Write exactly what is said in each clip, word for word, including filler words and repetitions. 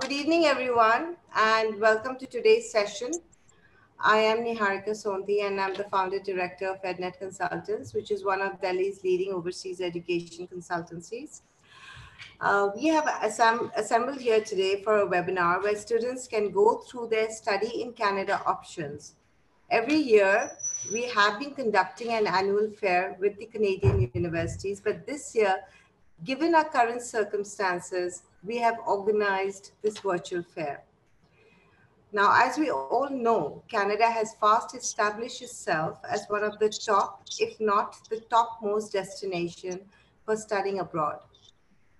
Good evening, everyone, and welcome to today's session. I am Niharika Sondhi, and I'm the founder director of EdNet Consultants, which is one of Delhi's leading overseas education consultancies. Uh, we have assemb assembled here today for a webinar where students can go through their study in Canada options. Every year, we have been conducting an annual fair with the Canadian universities, but this year, given our current circumstances, we have organized this virtual fair. Now, as we all know, Canada has fast established itself as one of the top, if not the topmost destination for studying abroad.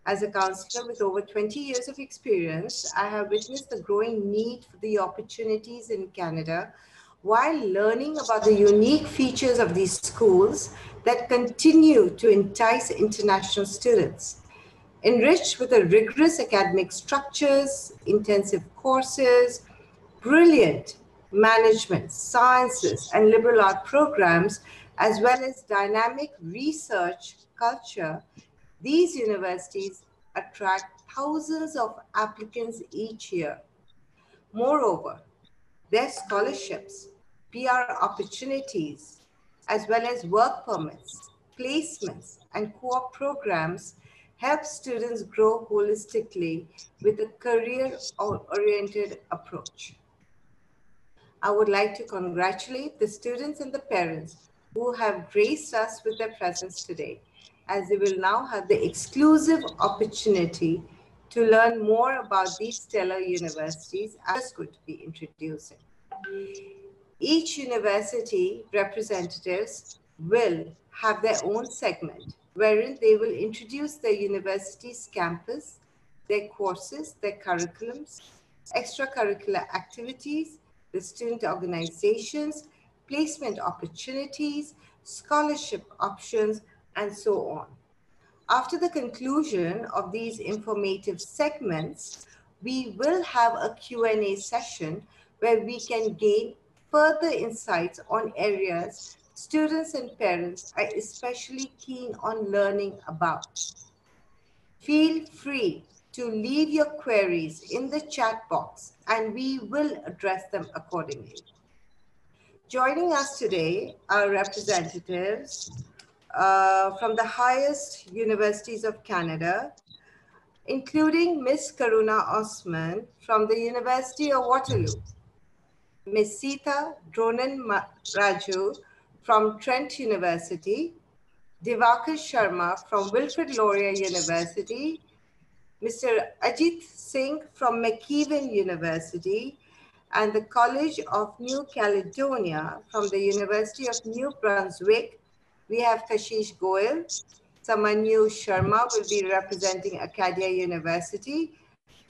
As a counselor with over twenty years of experience, I have witnessed the growing need for the opportunities in Canada while learning about the unique features of these schools that continue to entice international students. Enriched with a rigorous academic structures, intensive courses, brilliant management, sciences, and liberal art programs, as well as dynamic research culture, these universities attract thousands of applicants each year. Moreover, their scholarships, P R opportunities, as well as work permits, placements, and co-op programs help students grow holistically with a career-oriented approach. I would like to congratulate the students and the parents who have graced us with their presence today, as they will now have the exclusive opportunity to learn more about these stellar universities I'm just going to be introducing. Each university representatives will have their own segment, wherein they will introduce their university's campus, their courses, their curriculums, extracurricular activities, the student organizations, placement opportunities, scholarship options, and so on. After the conclusion of these informative segments, we will have a Q and A session where we can gain further insights on areas students and parents are especially keen on learning about. Feel free to leave your queries in the chat box and we will address them accordingly. Joining us today are representatives uh, from the highest universities of Canada, including Miz Karuna Osman from the University of Waterloo, Miz Sita Dronan Raju from Trent University, Divakar Sharma from Wilfrid Laurier University, Mister Ajit Singh from MacEwan University, and the College of New Caledonia from the University of New Brunswick. We have Kashish Goel. Samanyu Sharma will be representing Acadia University,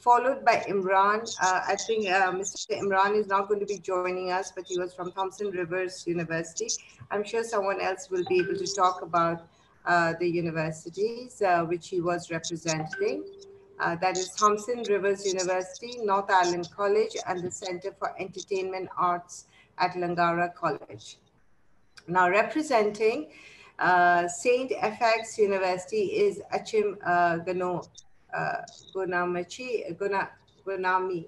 followed by Imran. Uh, I think uh, Mister Imran is not going to be joining us, but he was from Thompson Rivers University. I'm sure someone else will be able to talk about uh, the universities uh, which he was representing. Uh, that is Thompson Rivers University, North Island College, and the Center for Entertainment Arts at Langara College. Now representing uh, Saint F X University is Achim uh, Ganon. Uh, Gunamachi, Guna, Gunami,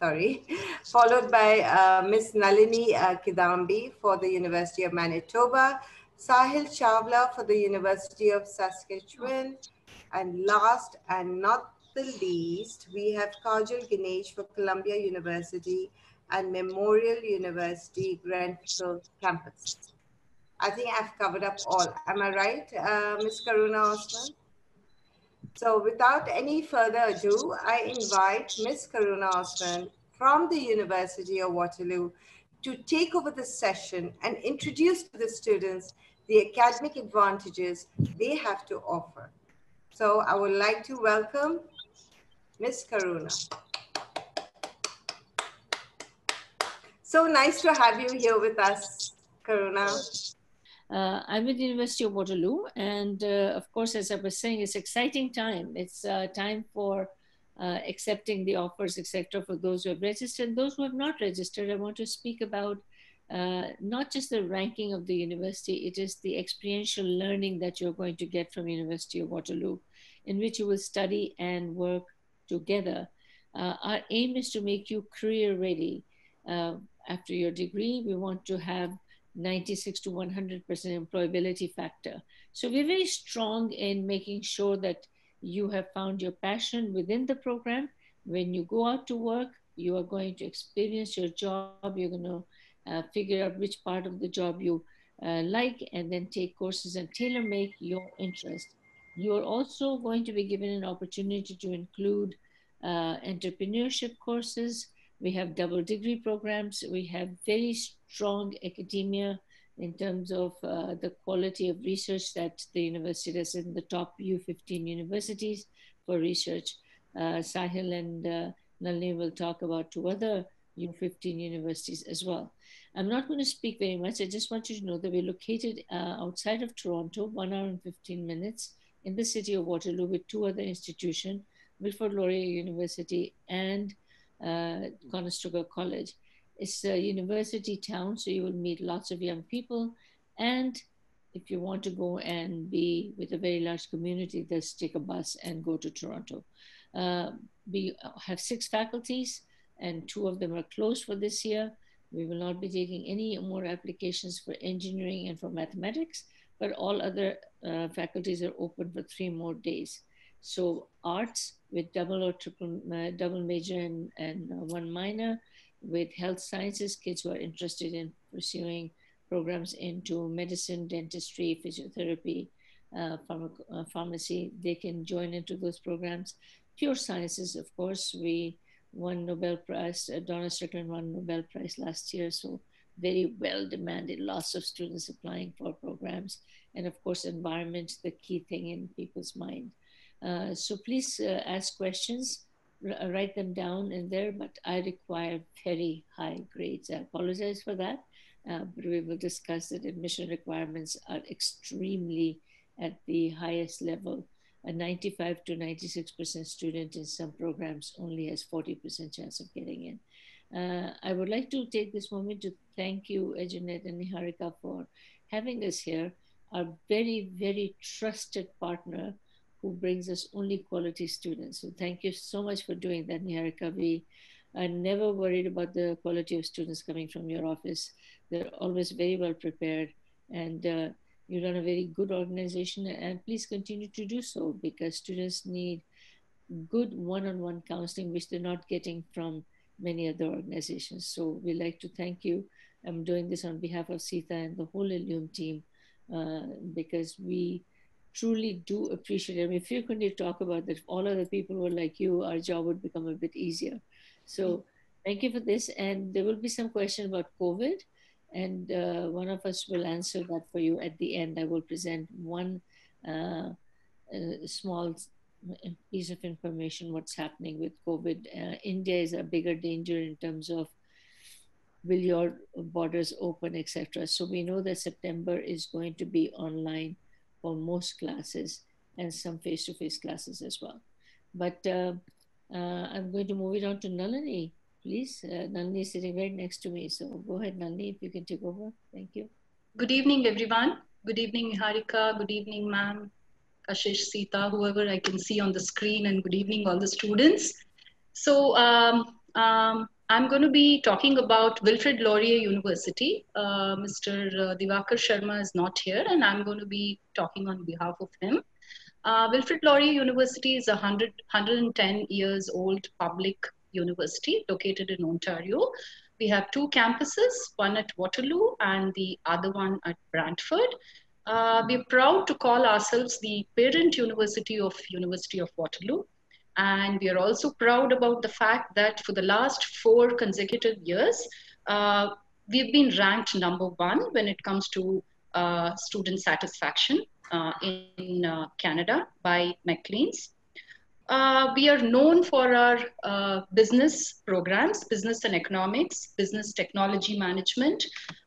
sorry, followed by uh, Miz Nalini uh, Kidambi for the University of Manitoba, Sahil Chavla for the University of Saskatchewan, and last and not the least, we have Kajal Ganesh for Columbia University and Memorial University Grenfell campus. I think I've covered up all. Am I right, uh, Miz Karuna Osman? So without any further ado, I invite Miz Karuna Osman from the University of Waterloo to take over the session and introduce to the students the academic advantages they have to offer. So I would like to welcome Miz Karuna. So nice to have you here with us, Karuna. Uh, I'm at the University of Waterloo, and uh, of course, as I was saying, it's exciting time. It's uh, time for uh, accepting the offers, et cetera, for those who have registered. Those who have not registered, I want to speak about uh, not just the ranking of the university, it is the experiential learning that you're going to get from University of Waterloo, in which you will study and work together. Uh, our aim is to make you career ready. Uh, after your degree, we want to have ninety-six to one hundred percent employability factor. So we're very strong in making sure that you have found your passion within the program. When you go out to work, you are going to experience your job. You're going to uh, figure out which part of the job you uh, like, and then take courses and tailor make your interest. You're also going to be given an opportunity to include uh, entrepreneurship courses. We have double degree programs. We have very strong academia in terms of uh, the quality of research that the university does in the top U fifteen universities for research. Uh, Sahil and uh, Nalini will talk about two other U fifteen universities as well. I'm not going to speak very much. I just want you to know that we're located uh, outside of Toronto, one hour and fifteen minutes, in the city of Waterloo with two other institutions, Wilfrid Laurier University and uh, Conestoga College. It's a university town, so you will meet lots of young people. And if you want to go and be with a very large community, just take a bus and go to Toronto. Uh, we have six faculties, and two of them are closed for this year. We will not be taking any more applications for engineering and for mathematics, but all other uh, faculties are open for three more days. So arts with double or triple, uh, double major and, and uh, one minor, with health sciences, kids who are interested in pursuing programs into medicine, dentistry, physiotherapy, uh, uh, pharmacy, they can join into those programs. Pure sciences, of course, we won Nobel Prize, uh, Donna Strickland won Nobel Prize last year, so very well demanded, lots of students applying for programs. And of course, environment, the key thing in people's mind. Uh, so please uh, ask questions, r write them down in there, but I require very high grades. I apologize for that, uh, but we will discuss that admission requirements are extremely at the highest level. A ninety-five to ninety-six percent student in some programs only has forty percent chance of getting in. Uh, I would like to take this moment to thank you, EdNet and Niharika, for having us here, our very, very trusted partner who brings us only quality students. So thank you so much for doing that, Niharika. We are never worried about the quality of students coming from your office. They're always very well prepared, and uh, you run a very good organization, and please continue to do so, because students need good one-on-one counseling, which they're not getting from many other organizations. So we'd like to thank you. I'm doing this on behalf of Sita and the whole Illume team, uh, because we truly do appreciate it. I mean, if you couldn't talk about that, if all other people were like you, our job would become a bit easier. So thank you for this. And there will be some question about COVID, and uh, one of us will answer that for you at the end. I will present one uh, uh, small piece of information, what's happening with COVID. Uh, India is a bigger danger in terms of will your borders open, et cetera. So we know that September is going to be online for most classes, and some face-to-face classes as well. But uh, uh, I'm going to move it on to Nalini, please. Uh, Nalini is sitting right next to me. So go ahead, Nalini, if you can take over. Thank you. Good evening, everyone. Good evening, Niharika. Good evening, ma'am. Kashish, Sita, whoever I can see on the screen, and good evening all the students. So um, um, I'm going to be talking about Wilfrid Laurier University. Uh, Mister Divakar Sharma is not here, and I'm going to be talking on behalf of him. Uh, Wilfrid Laurier University is a one hundred ten years old public university located in Ontario. We have two campuses, one at Waterloo and the other one at Brantford. Uh, we're proud to call ourselves the parent university of University of Waterloo. And we are also proud about the fact that for the last four consecutive years, uh, we've been ranked number one when it comes to uh, student satisfaction uh, in uh, Canada by MacEwan's. Uh, we are known for our uh, business programs, business and economics, business technology management,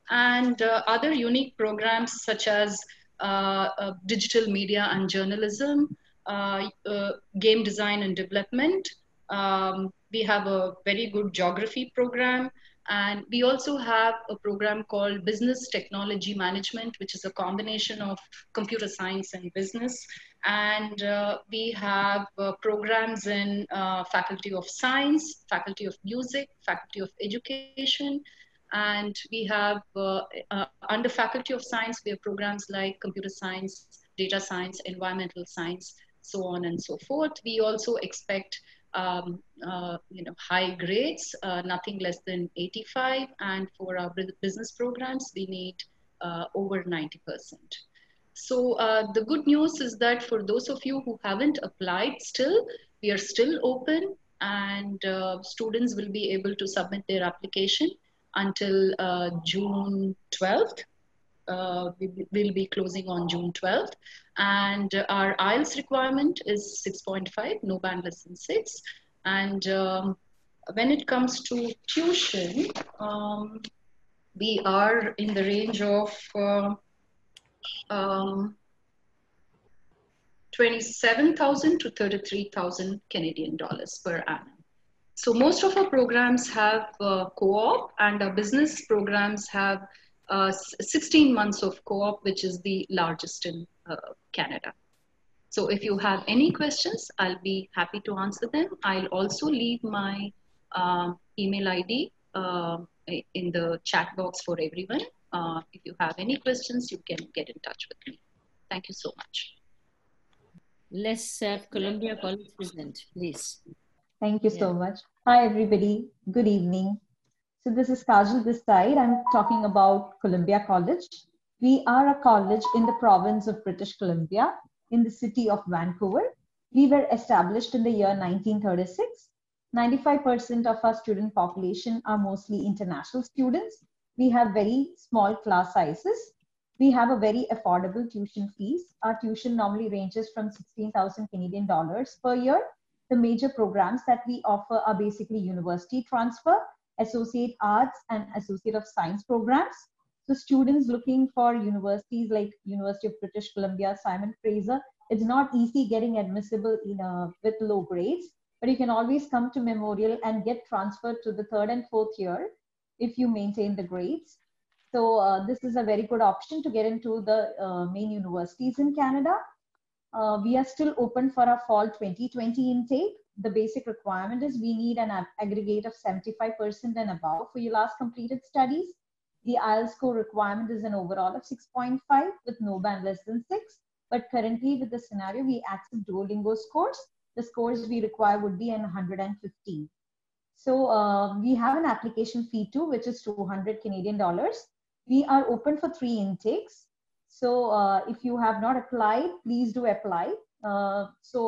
and uh, other unique programs such as uh, uh, digital media and journalism, uh, uh, game design and development. Um, we have a very good geography program, And we also have a program called Business Technology Management, which is a combination of computer science and business. And uh, we have uh, programs in uh, Faculty of Science, Faculty of Music, Faculty of Education. And we have uh, uh, under Faculty of Science, we have programs like Computer Science, Data Science, Environmental Science, so on and so forth. We also expect Um, uh, you know, high grades, uh, nothing less than eighty-five. And for our business programs, we need uh, over ninety percent. So uh, the good news is that for those of you who haven't applied still, we are still open, and uh, students will be able to submit their application until uh, June twelfth. Uh, we will be closing on June twelfth. And uh, our I E L T S requirement is six point five, no band less than six. And um, when it comes to tuition, um, we are in the range of uh, um, twenty-seven thousand to thirty-three thousand Canadian dollars per annum. So most of our programs have uh, co-op, and our business programs have Uh, sixteen months of co-op, which is the largest in uh, Canada. So if you have any questions, I'll be happy to answer them. I'll also leave my uh, email I D uh, in the chat box for everyone. Uh, if you have any questions, you can get in touch with me. Thank you so much. Let's have Columbia College present, please. Thank you yeah. so much. Hi, everybody. Good evening. So this is Kajal this side. I'm talking about Columbia College. We are a college in the province of British Columbia in the city of Vancouver. We were established in the year nineteen thirty-six. ninety-five percent of our student population are mostly international students. We have very small class sizes. We have a very affordable tuition fees. Our tuition normally ranges from sixteen thousand Canadian dollars per year. The major programs that we offer are basically university transfer, associate arts, and associate of science programs. So students looking for universities like University of British Columbia, Simon Fraser, it's not easy getting admissible in a, with low grades, but you can always come to Memorial and get transferred to the third and fourth year if you maintain the grades. So uh, this is a very good option to get into the uh, main universities in Canada. Uh, we are still open for our fall twenty twenty intake. The basic requirement is we need an aggregate of seventy-five percent and above for your last completed studies. The I E L T S score requirement is an overall of six point five with no band less than six. But currently with the scenario, we accept Duolingo scores. The scores we require would be an one hundred fifteen. So uh, we have an application fee too, which is two hundred Canadian dollars. We are open for three intakes. So uh, if you have not applied, please do apply. Uh, so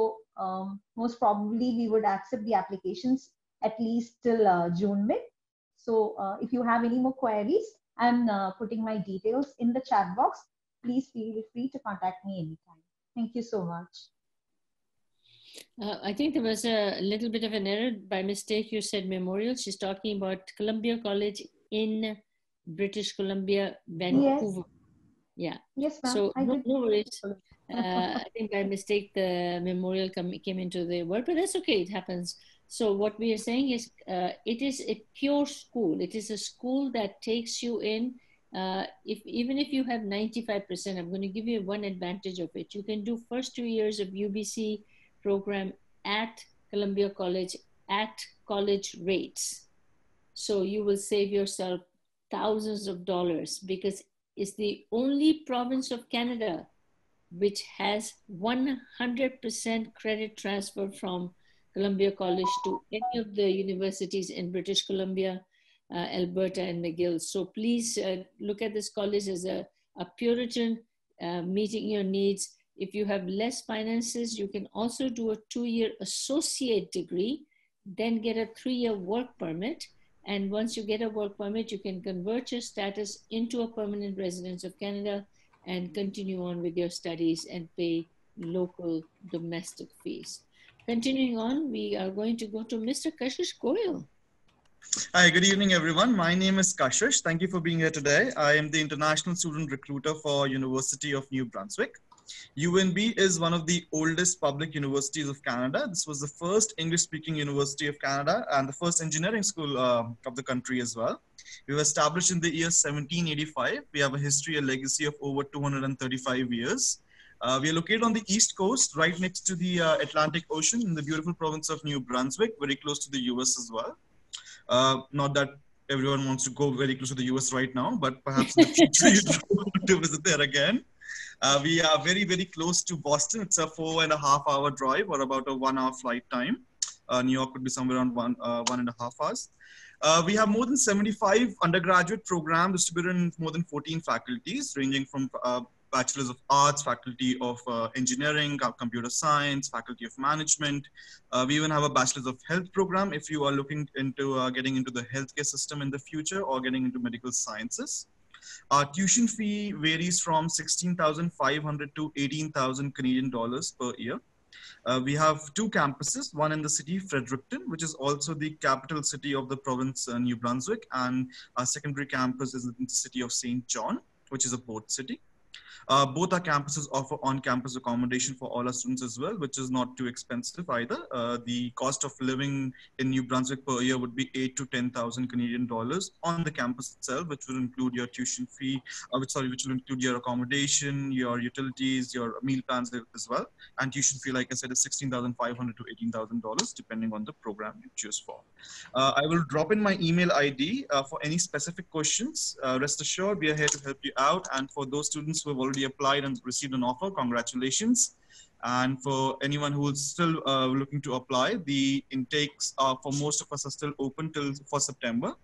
um, most probably we would accept the applications at least till uh, June mid. So uh, if you have any more queries, I'm uh, putting my details in the chat box. Please feel free to contact me anytime. Thank you so much. Uh, I think there was a little bit of an error by mistake. You said Memorial. She's talking about Columbia College in British Columbia, Vancouver. Yes. Yeah. Yes, ma'am. So I no, no worries. Uh, I think by mistake the Memorial come, came into the word, but that's okay, it happens. So what we are saying is uh, it is a pure school. It is a school that takes you in. Uh, if even if you have ninety-five percent, I'm going to give you one advantage of it. You can do first two years of U B C program at Columbia College at college rates. So you will save yourself thousands of dollars because it's the only province of Canada which has one hundred percent credit transfer from Columbia College to any of the universities in British Columbia, uh, Alberta, and McGill. So please uh, look at this college as a, a Puritan uh, meeting your needs. If you have less finances, you can also do a two-year associate degree, then get a three-year work permit. And once you get a work permit, you can convert your status into a permanent residence of Canada and continue on with your studies and pay local domestic fees. Continuing on, we are going to go to Mister Kashish Goel. Hi, good evening, everyone. My name is Kashish. Thank you for being here today. I am the International Student Recruiter for University of New Brunswick. U N B is one of the oldest public universities of Canada. This was the first English-speaking university of Canada and the first engineering school uh, of the country as well. We were established in the year seventeen eighty-five. We have a history, a legacy of over two hundred thirty-five years. Uh, we are located on the East Coast, right next to the uh, Atlantic Ocean in the beautiful province of New Brunswick, very close to the U S as well. Uh, not that everyone wants to go very close to the U S right now, but perhaps in the future you want to visit there again. Uh, we are very, very close to Boston. It's a four and a half hour drive or about a one hour flight time. Uh, New York would be somewhere around one, uh, one and a half hours. Uh, we have more than seventy-five undergraduate programs distributed in more than fourteen faculties, ranging from uh, Bachelors of Arts, Faculty of uh, Engineering, Computer Science, Faculty of Management. Uh, we even have a Bachelors of Health program if you are looking into uh, getting into the healthcare system in the future or getting into medical sciences. Our tuition fee varies from sixteen thousand five hundred dollars to eighteen thousand Canadian dollars per year. Uh, we have two campuses, one in the city Fredericton, which is also the capital city of the province uh, New Brunswick, and our secondary campus is in the city of Saint John, which is a port city. Uh, both our campuses offer on-campus accommodation for all our students as well, which is not too expensive either. Uh, the cost of living in New Brunswick per year would be eight to ten thousand Canadian dollars on the campus itself, which will include your tuition fee, uh, which sorry, which will include your accommodation, your utilities, your meal plans as well. And tuition fee, like I said, is sixteen thousand five hundred to eighteen thousand dollars, depending on the program you choose for. Uh, I will drop in my email I D uh, for any specific questions. Uh, rest assured, we are here to help you out, and for those students who have already applied and received an offer, congratulations. And for anyone who is still uh, looking to apply, the intakes uh, for most of us are still open till for September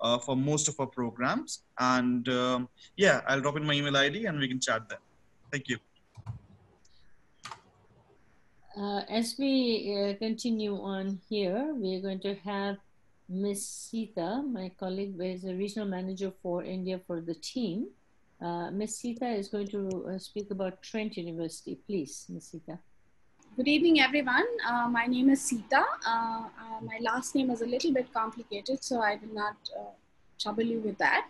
uh, for most of our programs. And um, yeah, I'll drop in my email I D and we can chat then. Thank you. Uh, as we uh, continue on here, we're going to have Miss Sita, my colleague, who is a regional manager for India for the team. Uh, Miz Sita is going to uh, speak about Trent University. Please, Miz Sita. Good evening, everyone. Uh, my name is Sita. Uh, uh, my last name is a little bit complicated, so I will not uh, trouble you with that.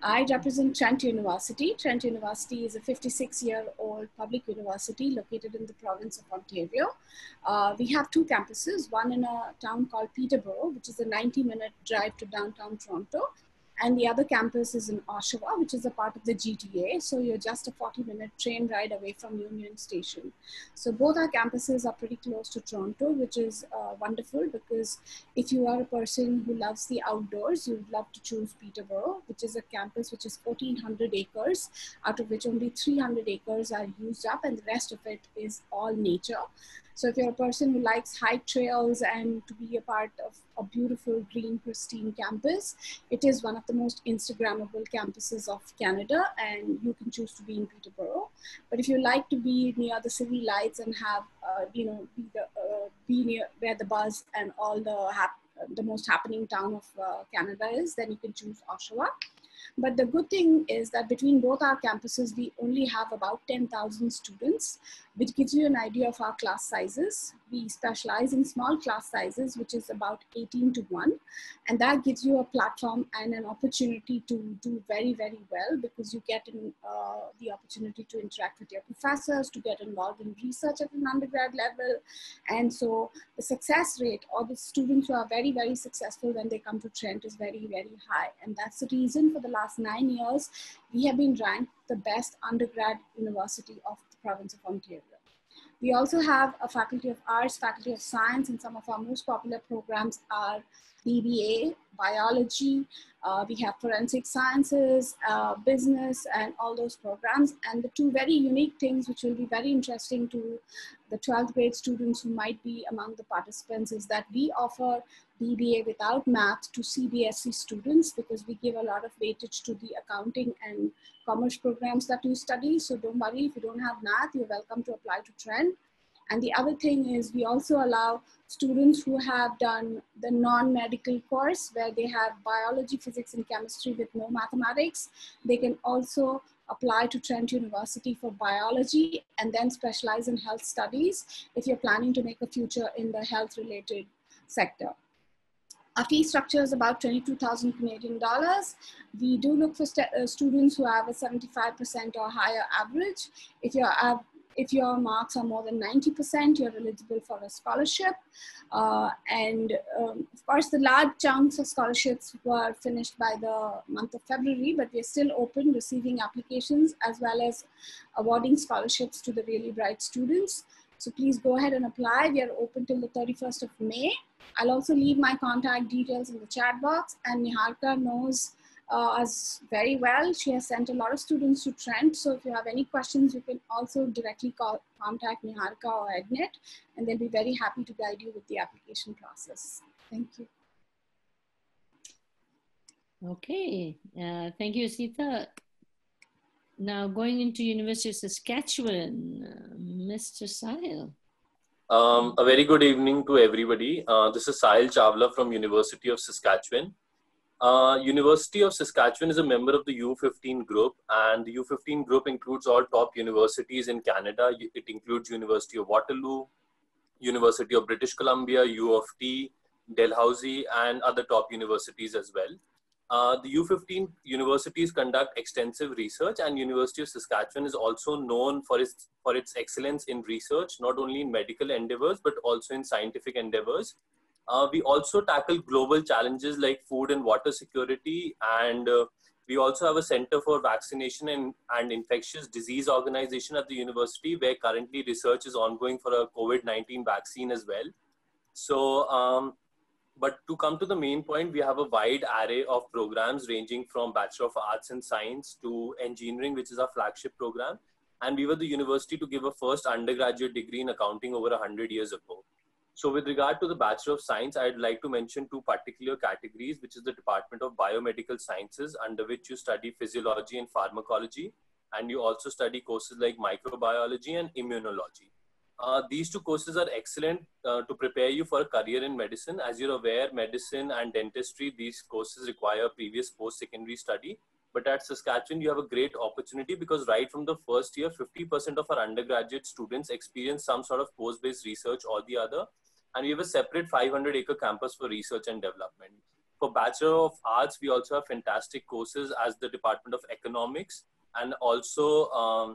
I represent Trent University. Trent University is a fifty-six-year-old public university located in the province of Ontario. Uh, we have two campuses, one in a town called Peterborough, which is a ninety-minute drive to downtown Toronto. And the other campus is in Oshawa, which is a part of the G T A. So you're just a forty minute train ride away from Union Station. So both our campuses are pretty close to Toronto, which is uh, wonderful because if you are a person who loves the outdoors, you'd love to choose Peterborough, which is a campus which is fourteen hundred acres, out of which only three hundred acres are used up and the rest of it is all nature. So if you're a person who likes hike trails and to be a part of a beautiful, green, pristine campus, it is one of the most Instagrammable campuses of Canada, and you can choose to be in Peterborough. But if you like to be near the city lights and have, uh, you know, be, the, uh, be near where the buzz and all the, hap the most happening town of uh, Canada is, then you can choose Oshawa. But the good thing is that between both our campuses, we only have about ten thousand students, which gives you an idea of our class sizes. We specialize in small class sizes, which is about eighteen to one. And that gives you a platform and an opportunity to do very, very well because you get in, uh, the opportunity to interact with your professors, to get involved in research at an undergrad level. And so the success rate or the students who are very, very successful when they come to Trent is very, very high. And that's the reason for the last nine years, we have been ranked the best undergrad university of the province of Ontario. We also have a Faculty of Arts, Faculty of Science, and some of our most popular programs are B B A, biology, uh, we have forensic sciences, uh, business, and all those programs. And the two very unique things which will be very interesting to the twelfth grade students who might be among the participants is that we offer B B A without math to C B S E students because we give a lot of weightage to the accounting and commerce programs that you study. So don't worry, if you don't have math, you're welcome to apply to Trent. And the other thing is we also allow students who have done the non-medical course where they have biology, physics, and chemistry with no mathematics. They can also apply to Trent University for biology and then specialize in health studies if you're planning to make a future in the health-related sector. Our fee structure is about twenty-two thousand Canadian dollars. We do look for st uh, students who have a seventy-five percent or higher average. If you're If your marks are more than ninety percent, you're eligible for a scholarship. Uh, and um, of course, the large chunks of scholarships were finished by the month of February, but we're still open receiving applications as well as awarding scholarships to the really bright students. So please go ahead and apply. We are open till the thirty-first of May. I'll also leave my contact details in the chat box, and Niharika knows Uh, us very well. She has sent a lot of students to Trent. So if you have any questions, you can also directly call, contact Niharika or EdNet, and they'll be very happy to guide you with the application process. Thank you. Okay, uh, thank you, Sita. Now going into University of Saskatchewan, uh, Mister Sahil. Um, a very good evening to everybody. Uh, this is Sahil Chavla from University of Saskatchewan. Uh, University of Saskatchewan is a member of the U fifteen group, and the U fifteen group includes all top universities in Canada. It includes University of Waterloo, University of British Columbia, U of T, Dalhousie, and other top universities as well. Uh, the U fifteen universities conduct extensive research, and University of Saskatchewan is also known for its, for its excellence in research, not only in medical endeavors, but also in scientific endeavors. Uh, we also tackle global challenges like food and water security, and uh, we also have a Center for Vaccination and, and Infectious Disease Organization at the university, where currently research is ongoing for a COVID nineteen vaccine as well. So, um, but to come to the main point, we have a wide array of programs ranging from Bachelor of Arts and Science to Engineering, which is our flagship program. And we were the university to give a first undergraduate degree in accounting over one hundred years ago. So with regard to the Bachelor of Science, I'd like to mention two particular categories, which is the Department of Biomedical Sciences, under which you study physiology and pharmacology, and you also study courses like microbiology and immunology. Uh, these two courses are excellent uh, to prepare you for a career in medicine. As you're aware, medicine and dentistry, these courses require previous post-secondary study. But at Saskatchewan, you have a great opportunity because right from the first year, fifty percent of our undergraduate students experience some sort of course-based research or the other. And we have a separate five hundred acre campus for research and development. For Bachelor of Arts, we also have fantastic courses as the Department of Economics and also um,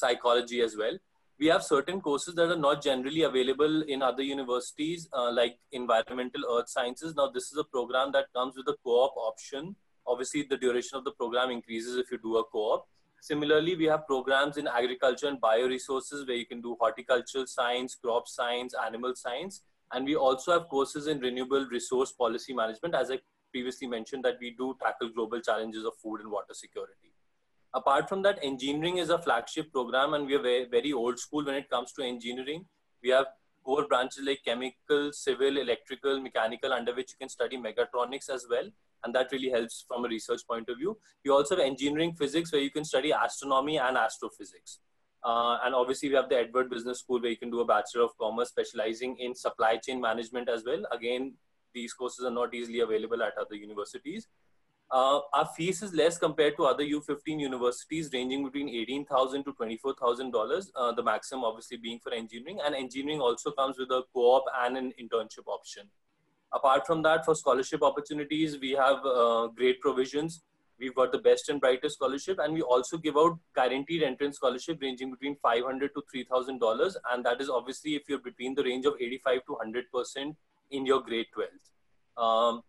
Psychology as well. We have certain courses that are not generally available in other universities, uh, like Environmental Earth Sciences. Now, this is a program that comes with a co-op option. Obviously, the duration of the program increases if you do a co-op. Similarly, we have programs in agriculture and bioresources where you can do horticultural science, crop science, animal science. And we also have courses in renewable resource policy management, as I previously mentioned, that we do tackle global challenges of food and water security. Apart from that, engineering is a flagship program, and we are very, very old school when it comes to engineering. We have core branches like chemical, civil, electrical, mechanical, under which you can study mechatronics as well. And that really helps from a research point of view. You also have engineering physics, where you can study astronomy and astrophysics. Uh, and obviously, we have the Edward Business School, where you can do a Bachelor of Commerce specializing in supply chain management as well. Again, these courses are not easily available at other universities. Uh, our fees is less compared to other U fifteen universities, ranging between eighteen thousand dollars to twenty-four thousand dollars, uh, the maximum obviously being for engineering. And engineering also comes with a co-op and an internship option. Apart from that, for scholarship opportunities, we have uh, great provisions. We've got the best and brightest scholarship, and we also give out guaranteed entrance scholarship ranging between five hundred dollars to three thousand dollars. And that is obviously if you're between the range of eighty-five to one hundred percent in your grade twelve. Um,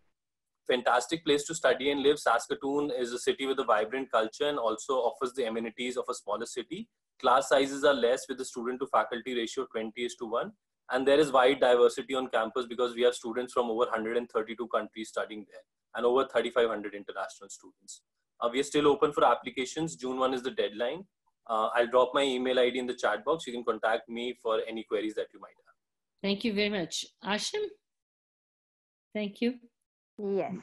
fantastic place to study and live. Saskatoon is a city with a vibrant culture and also offers the amenities of a smaller city. Class sizes are less, with the student to faculty ratio twenty is to one. And there is wide diversity on campus because we have students from over one hundred thirty-two countries studying there and over thirty-five hundred international students. Uh, we are still open for applications. June first is the deadline. Uh, I'll drop my email I D in the chat box. You can contact me for any queries that you might have. Thank you very much. Achim? Thank you. Yes.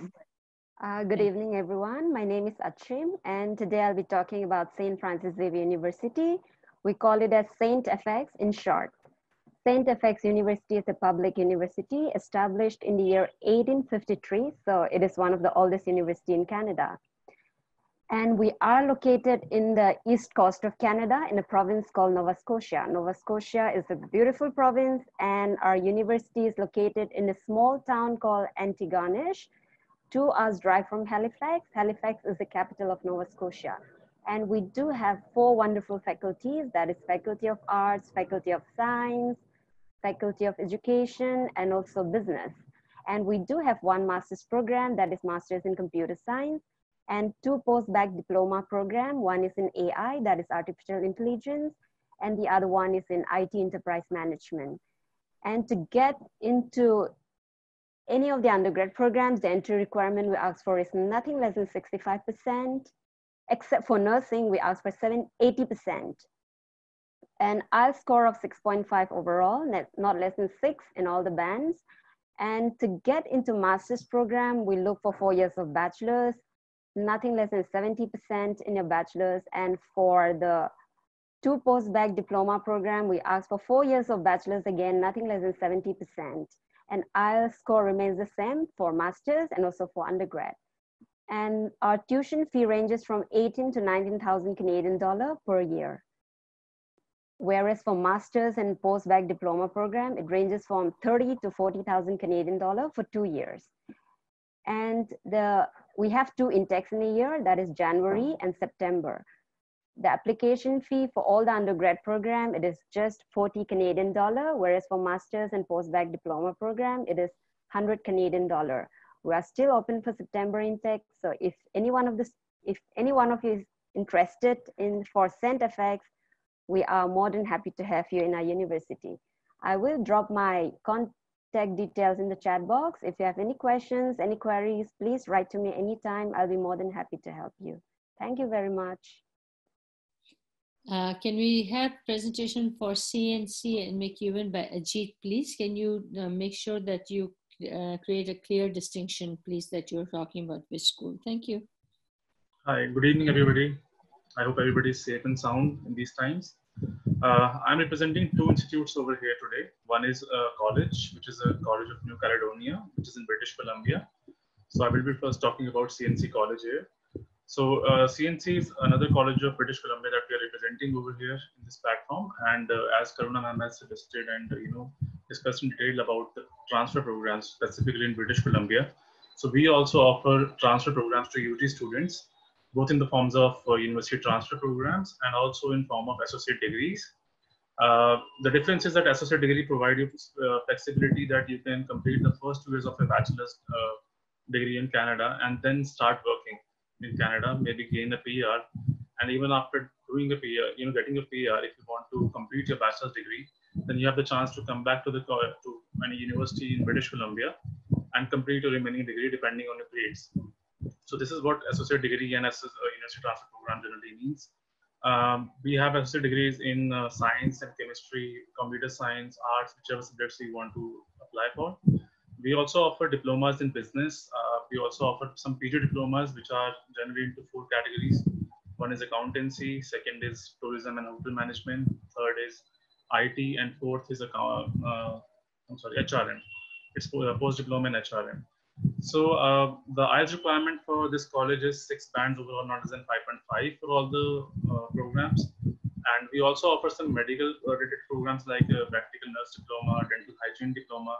Uh, good evening, everyone. My name is Achim, and today I'll be talking about Saint Francis Xavier University. We call it as Saint F X in short. Saint F X University is a public university established in the year eighteen fifty-three, so it is one of the oldest university in Canada. And we are located in the east coast of Canada in a province called Nova Scotia. Nova Scotia is a beautiful province, and our university is located in a small town called Antigonish, two hours drive from Halifax. Halifax is the capital of Nova Scotia. And we do have four wonderful faculties, that is Faculty of Arts, Faculty of Science, Faculty of Education, and also Business. And we do have one master's program, that is Masters in Computer Science, and two post-bac diploma program. One is in A I, that is Artificial Intelligence, and the other one is in I T Enterprise Management. And to get into any of the undergrad programs, the entry requirement we ask for is nothing less than sixty-five percent. Except for nursing, we ask for seven, eighty percent. And I score of six point five overall, not less than six in all the bands. And to get into master's program, we look for four years of bachelor's, nothing less than seventy percent in your bachelor's. And for the two post-bac diploma program, we ask for four years of bachelor's, again, nothing less than seventy percent. And I L T S score remains the same for master's and also for undergrad. And our tuition fee ranges from eighteen to nineteen thousand Canadian dollar per year. Whereas for master's and post-bac diploma program, it ranges from thirty to forty thousand Canadian dollar for two years. And the, we have two intakes in a year, that is January and September. The application fee for all the undergrad program, it is just forty Canadian dollar, whereas for master's and post-bac diploma program, it is one hundred Canadian dollar. We are still open for September intake. So if any one of this, if any one of you is interested in for Saint F X, we are more than happy to have you in our university. I will drop my contact details in the chat box. If you have any questions, any queries, please write to me anytime. I'll be more than happy to help you. Thank you very much. Uh, can we have presentation for C N C and MacEwan by Ajit, please? Can you uh, make sure that you Uh, create a clear distinction, please, that you're talking about which school. Thank you. Hi, good evening, everybody. I hope everybody is safe and sound in these times. Uh, I'm representing two institutes over here today. One is a college, which is a College of New Caledonia, which is in British Columbia. So I will be first talking about C N C College here. So uh, C N C is another college of British Columbia that we are representing over here in this platform. And uh, as Karuna ma'am has suggested and, uh, you know, discussed in detail about the transfer programs, specifically in British Columbia. So we also offer transfer programs to U T students, both in the forms of uh, university transfer programs and also in form of associate degrees. Uh, the difference is that associate degree provide you uh, flexibility that you can complete the first two years of a bachelor's uh, degree in Canada and then start working in Canada, maybe gain a P R. And even after doing a P R, you know, getting a P R, if you want to complete your bachelor's degree, then you have the chance to come back to the to any university in British Columbia and complete your remaining degree depending on your grades. So this is what associate degree and university transfer program generally means. Um, we have associate degrees in uh, science and chemistry, computer science, arts, whichever subjects you want to apply for. We also offer diplomas in business. Uh, we also offer some P G diplomas, which are generally into four categories. One is accountancy, second is tourism and hotel management, third is I T, and fourth is a, uh, I'm sorry, H R M. It's post-diploma in H R M. So uh, the I E L T S requirement for this college is six bands overall, not as in five point five for all the uh, programs. And we also offer some medical-related programs like uh, practical nurse diploma, dental hygiene diploma,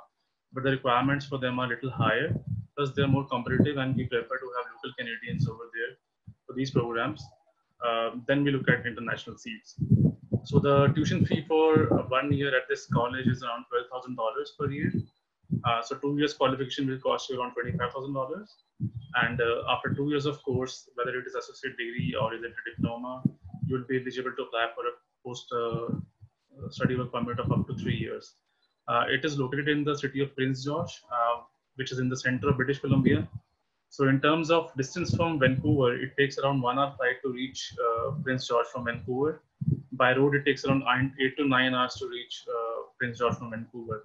but the requirements for them are a little higher. Plus, they're more competitive, and we prefer to have local Canadians over there for these programs. Uh, then we look at international seats. So the tuition fee for one year at this college is around twelve thousand dollars per year. Uh, so two years qualification will cost you around twenty-five thousand dollars. And uh, after two years of course, whether it is associate degree or is it a diploma, you'll be eligible to apply for a post uh, study work permit of up to three years. Uh, it is located in the city of Prince George, uh, which is in the center of British Columbia. So in terms of distance from Vancouver, it takes around one hour flight to reach uh, Prince George from Vancouver. By road, it takes around eight to nine hours to reach uh, Prince George from Vancouver.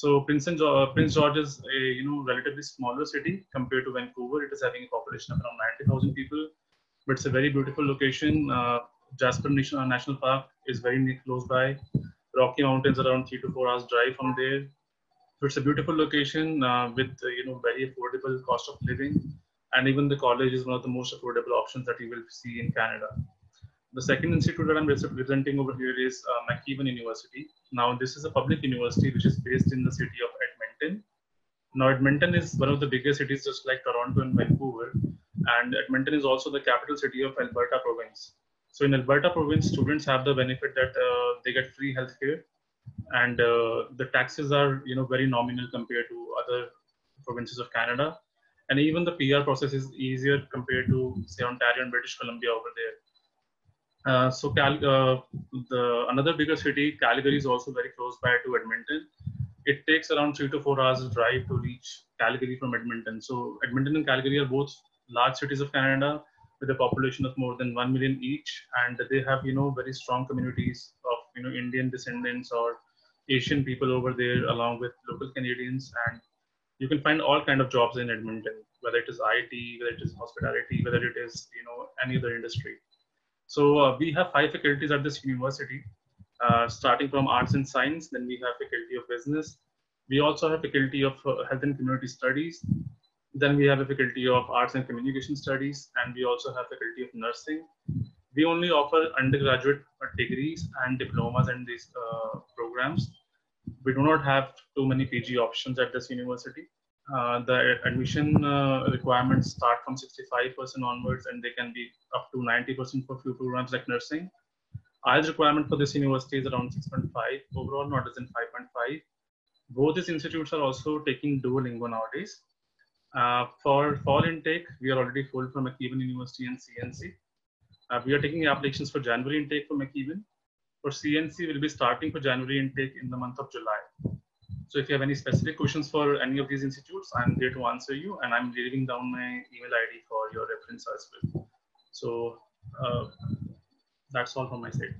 So Prince, and, uh, Prince George is a you know relatively smaller city compared to Vancouver. It is having a population of around ninety thousand people, but it's a very beautiful location. Uh, Jasper National Park is very near, close by. Rocky Mountains around three to four hours drive from there. So it's a beautiful location uh, with uh, you know very affordable cost of living, and even the college is one of the most affordable options that you will see in Canada. The second institute that I'm representing over here is uh, MacEwan University. Now, this is a public university which is based in the city of Edmonton. Now, Edmonton is one of the biggest cities, just like Toronto and Vancouver. and Edmonton is also the capital city of Alberta province. So in Alberta province, students have the benefit that uh, they get free healthcare, and uh, the taxes are, you know, very nominal compared to other provinces of Canada. And even the P R process is easier compared to, say, Ontario and British Columbia over there. Uh, so Cal uh, the another bigger city, Calgary, is also very close by to Edmonton. It takes around three to four hours drive to reach Calgary from Edmonton. So Edmonton and Calgary are both large cities of Canada with a population of more than one million each, and they have, you know, very strong communities of, you know, Indian descendants or Asian people over there, along with local Canadians. And you can find all kind of jobs in Edmonton, whether it is I T, whether it is hospitality, whether it is, you know, any other industry. So uh, we have five faculties at this university, uh, starting from arts and science. Then we have faculty of business. We also have faculty of uh, health and community studies. Then we have a faculty of arts and communication studies, and we also have faculty of nursing. We only offer undergraduate degrees and diplomas in these uh, programs. We do not have too many P G options at this university. Uh, the admission uh, requirements start from sixty-five percent onwards, and they can be up to ninety percent for few programs like nursing. I E L T S requirement for this university is around six point five, overall not as in five point five. Both these institutes are also taking Duolingo nowadays. Uh, for fall intake, we are already full for MacEwan University and C N C. Uh, we are taking applications for January intake for MacEwan. For C N C, we'll be starting for January intake in the month of July. So if you have any specific questions for any of these institutes, I'm there to answer you, and I'm leaving down my email I D for your reference as well. So uh, that's all from my side.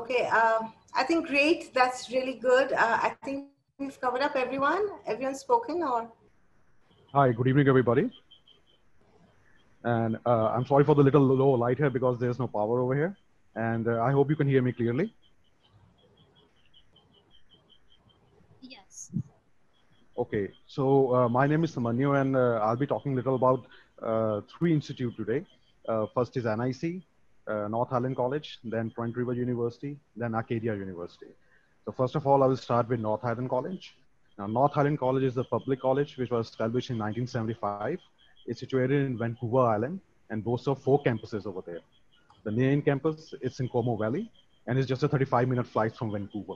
Okay, uh, I think great. That's really good. Uh, I think we've covered up everyone. Everyone's spoken or? Hi, good evening, everybody. And uh, I'm sorry for the little low light here because there's no power over here. And uh, I hope you can hear me clearly. Yes. Okay, so uh, my name is Samanyu, and uh, I'll be talking a little about uh, three institutes today. Uh, first is N I C, uh, North Island College, then Trent Rivers University, then Acadia University. So first of all, I will start with North Island College. Now, North Island College is a public college which was established in nineteen seventy-five. It's situated in Vancouver Island and boasts of four campuses over there. The main campus is in Como Valley, and it's just a thirty-five minute flight from Vancouver.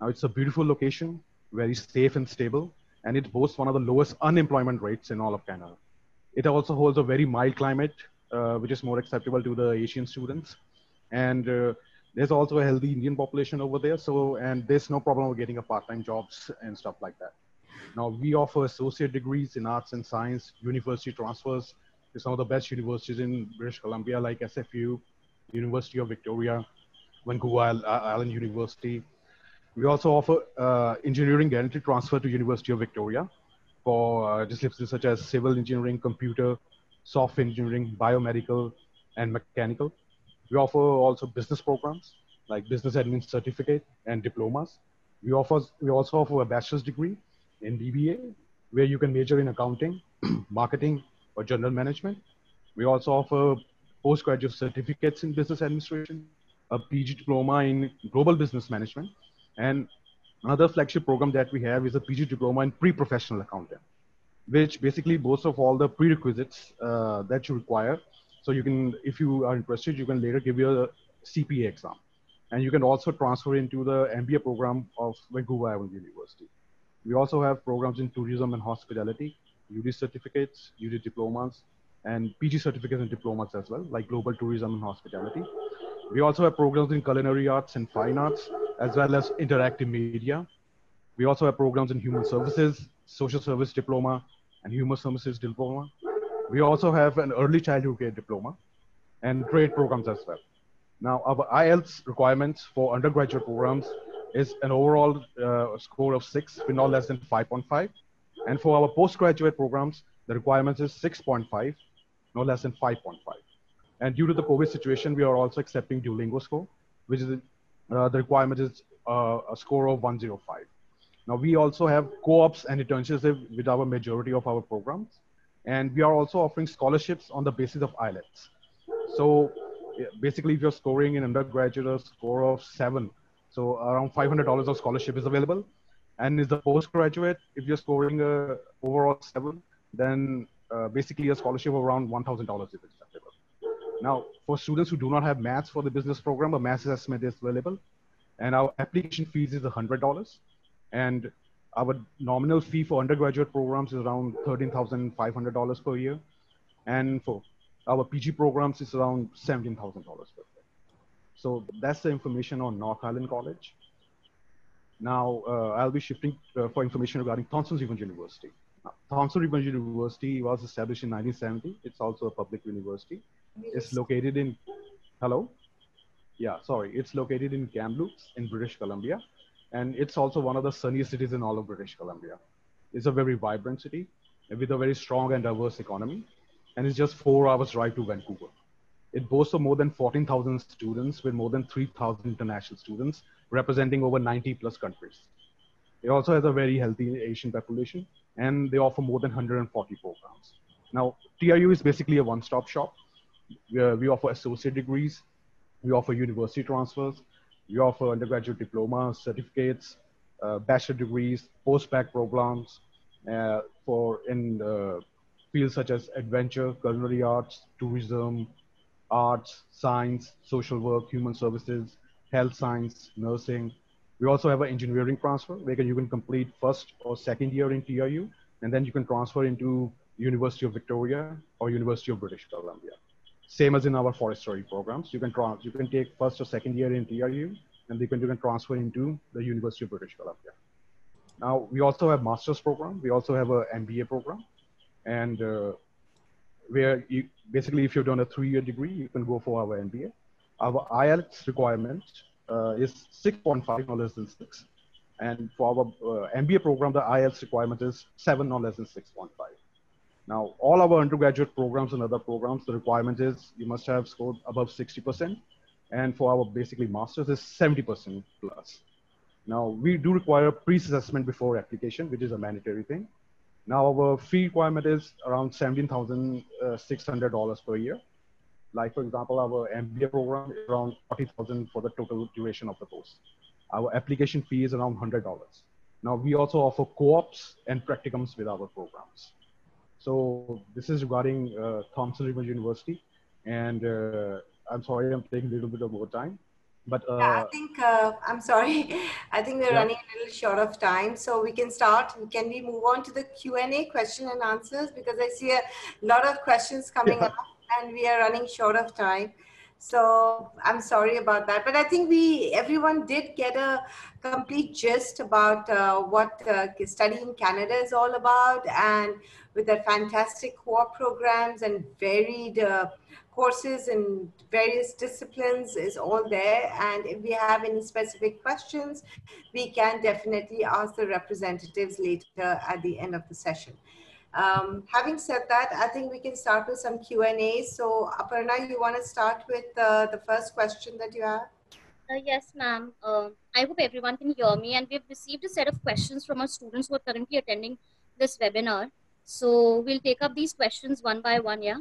Now, it's a beautiful location, very safe and stable, and it boasts one of the lowest unemployment rates in all of Canada. It also holds a very mild climate, uh, which is more acceptable to the Asian students. And uh, there's also a healthy Indian population over there, so, and there's no problem with getting a part-time jobs and stuff like that. Now, we offer associate degrees in arts and science, university transfers to some of the best universities in British Columbia, like S F U, University of Victoria, Vancouver Island University. We also offer uh, engineering guaranteed transfer to University of Victoria for uh, disciplines such as civil engineering, computer, software engineering, biomedical, and mechanical. We offer also business programs like business admin certificate and diplomas. We, offer, we also offer a bachelor's degree in B B A, where you can major in accounting, marketing, or general management. We also offer postgraduate certificates in business administration, a P G diploma in global business management, and another flagship program that we have is a P G diploma in pre-professional accounting, which basically boasts of all the prerequisites uh, that you require. So you can, if you are interested, you can later give your C P A exam, and you can also transfer into the M B A program of Vancouver Island University. We also have programs in tourism and hospitality, U D certificates, U D diplomas, and P G certificates and diplomas as well, like global tourism and hospitality. We also have programs in culinary arts and fine arts, as well as interactive media. We also have programs in human services, social service diploma, and human services diploma. We also have an early childhood care diploma and trade programs as well. Now, our I E L T S requirements for undergraduate programs is an overall uh, score of six, but not less than five point five. And for our postgraduate programs, the requirements is six point five, no less than five point five. And due to the COVID situation, we are also accepting Duolingo score, which is uh, the requirement is uh, a score of one oh five. Now, we also have co-ops and internships with our majority of our programs. And we are also offering scholarships on the basis of I E L T S. So basically, if you're scoring an undergraduate score of seven, so around five hundred dollars of scholarship is available. And is the postgraduate, if you're scoring a overall seven, then uh, basically a scholarship of around one thousand dollars is acceptable. Now, for students who do not have maths for the business program, a maths assessment is available. And our application fees is one hundred dollars. And our nominal fee for undergraduate programs is around thirteen thousand five hundred dollars per year. And for our P G programs, it's around seventeen thousand dollars per year. So that's the information on North Island College. Now, uh, I'll be shifting uh, for information regarding Thompson Rivers University. Now, Thompson Rivers University was established in nineteen seventy. It's also a public university. It's located in, hello? Yeah, sorry. It's located in Kamloops in British Columbia. And it's also one of the sunniest cities in all of British Columbia. It's a very vibrant city with a very strong and diverse economy. And it's just four hours drive to Vancouver. It boasts of more than fourteen thousand students with more than three thousand international students representing over ninety plus countries. It also has a very healthy Asian population and they offer more than one hundred forty programs. Now, T R U is basically a one-stop shop. We, we offer associate degrees. We offer university transfers. We offer undergraduate diplomas, certificates, uh, bachelor degrees, post-bac programs uh, for in uh, fields such as adventure, culinary arts, tourism, arts, science, social work, human services, health science, nursing. We also have an engineering transfer where you can complete first or second year in T R U, and then you can transfer into University of Victoria or University of British Columbia. Same as in our forestry programs, you can you can take first or second year in T R U, and you can you can transfer into the University of British Columbia. Now we also have master's program. We also have an M B A program, and uh, where you, basically if you've done a three-year degree, you can go for our M B A. Our I E L T S requirement uh, is six point five or less than six, and for our uh, M B A program, the I E L T S requirement is seven or less than six point five. Now, all our undergraduate programs and other programs, the requirement is you must have scored above sixty percent. And for our basically masters is seventy percent plus. Now, we do require a pre-assessment before application, which is a mandatory thing. Now, our fee requirement is around seventeen thousand six hundred dollars per year. Like, for example, our M B A program is around forty thousand dollars for the total duration of the course. Our application fee is around one hundred dollars. Now, we also offer co-ops and practicums with our programs. So this is regarding uh, Thompson Rivers University, and uh, I'm sorry I'm taking a little bit of more time, but uh, yeah, I think uh, I'm sorry. I think we're yeah. running a little short of time, so we can start. Can we move on to the Q and A, question and answers, because I see a lot of questions coming yeah. up, and we are running short of time. So I'm sorry about that, but I think we everyone did get a complete gist about uh, what uh, study in Canada is all about, and with their fantastic co-op programs and varied uh, courses in various disciplines is all there. And if we have any specific questions, we can definitely ask the representatives later at the end of the session. Um, having said that, I think we can start with some Q and A. So Aparna, you want to start with uh, the first question that you have? Uh, yes, ma'am. Uh, I hope everyone can hear me. And we've received a set of questions from our students who are currently attending this webinar. So we'll take up these questions one by one, yeah?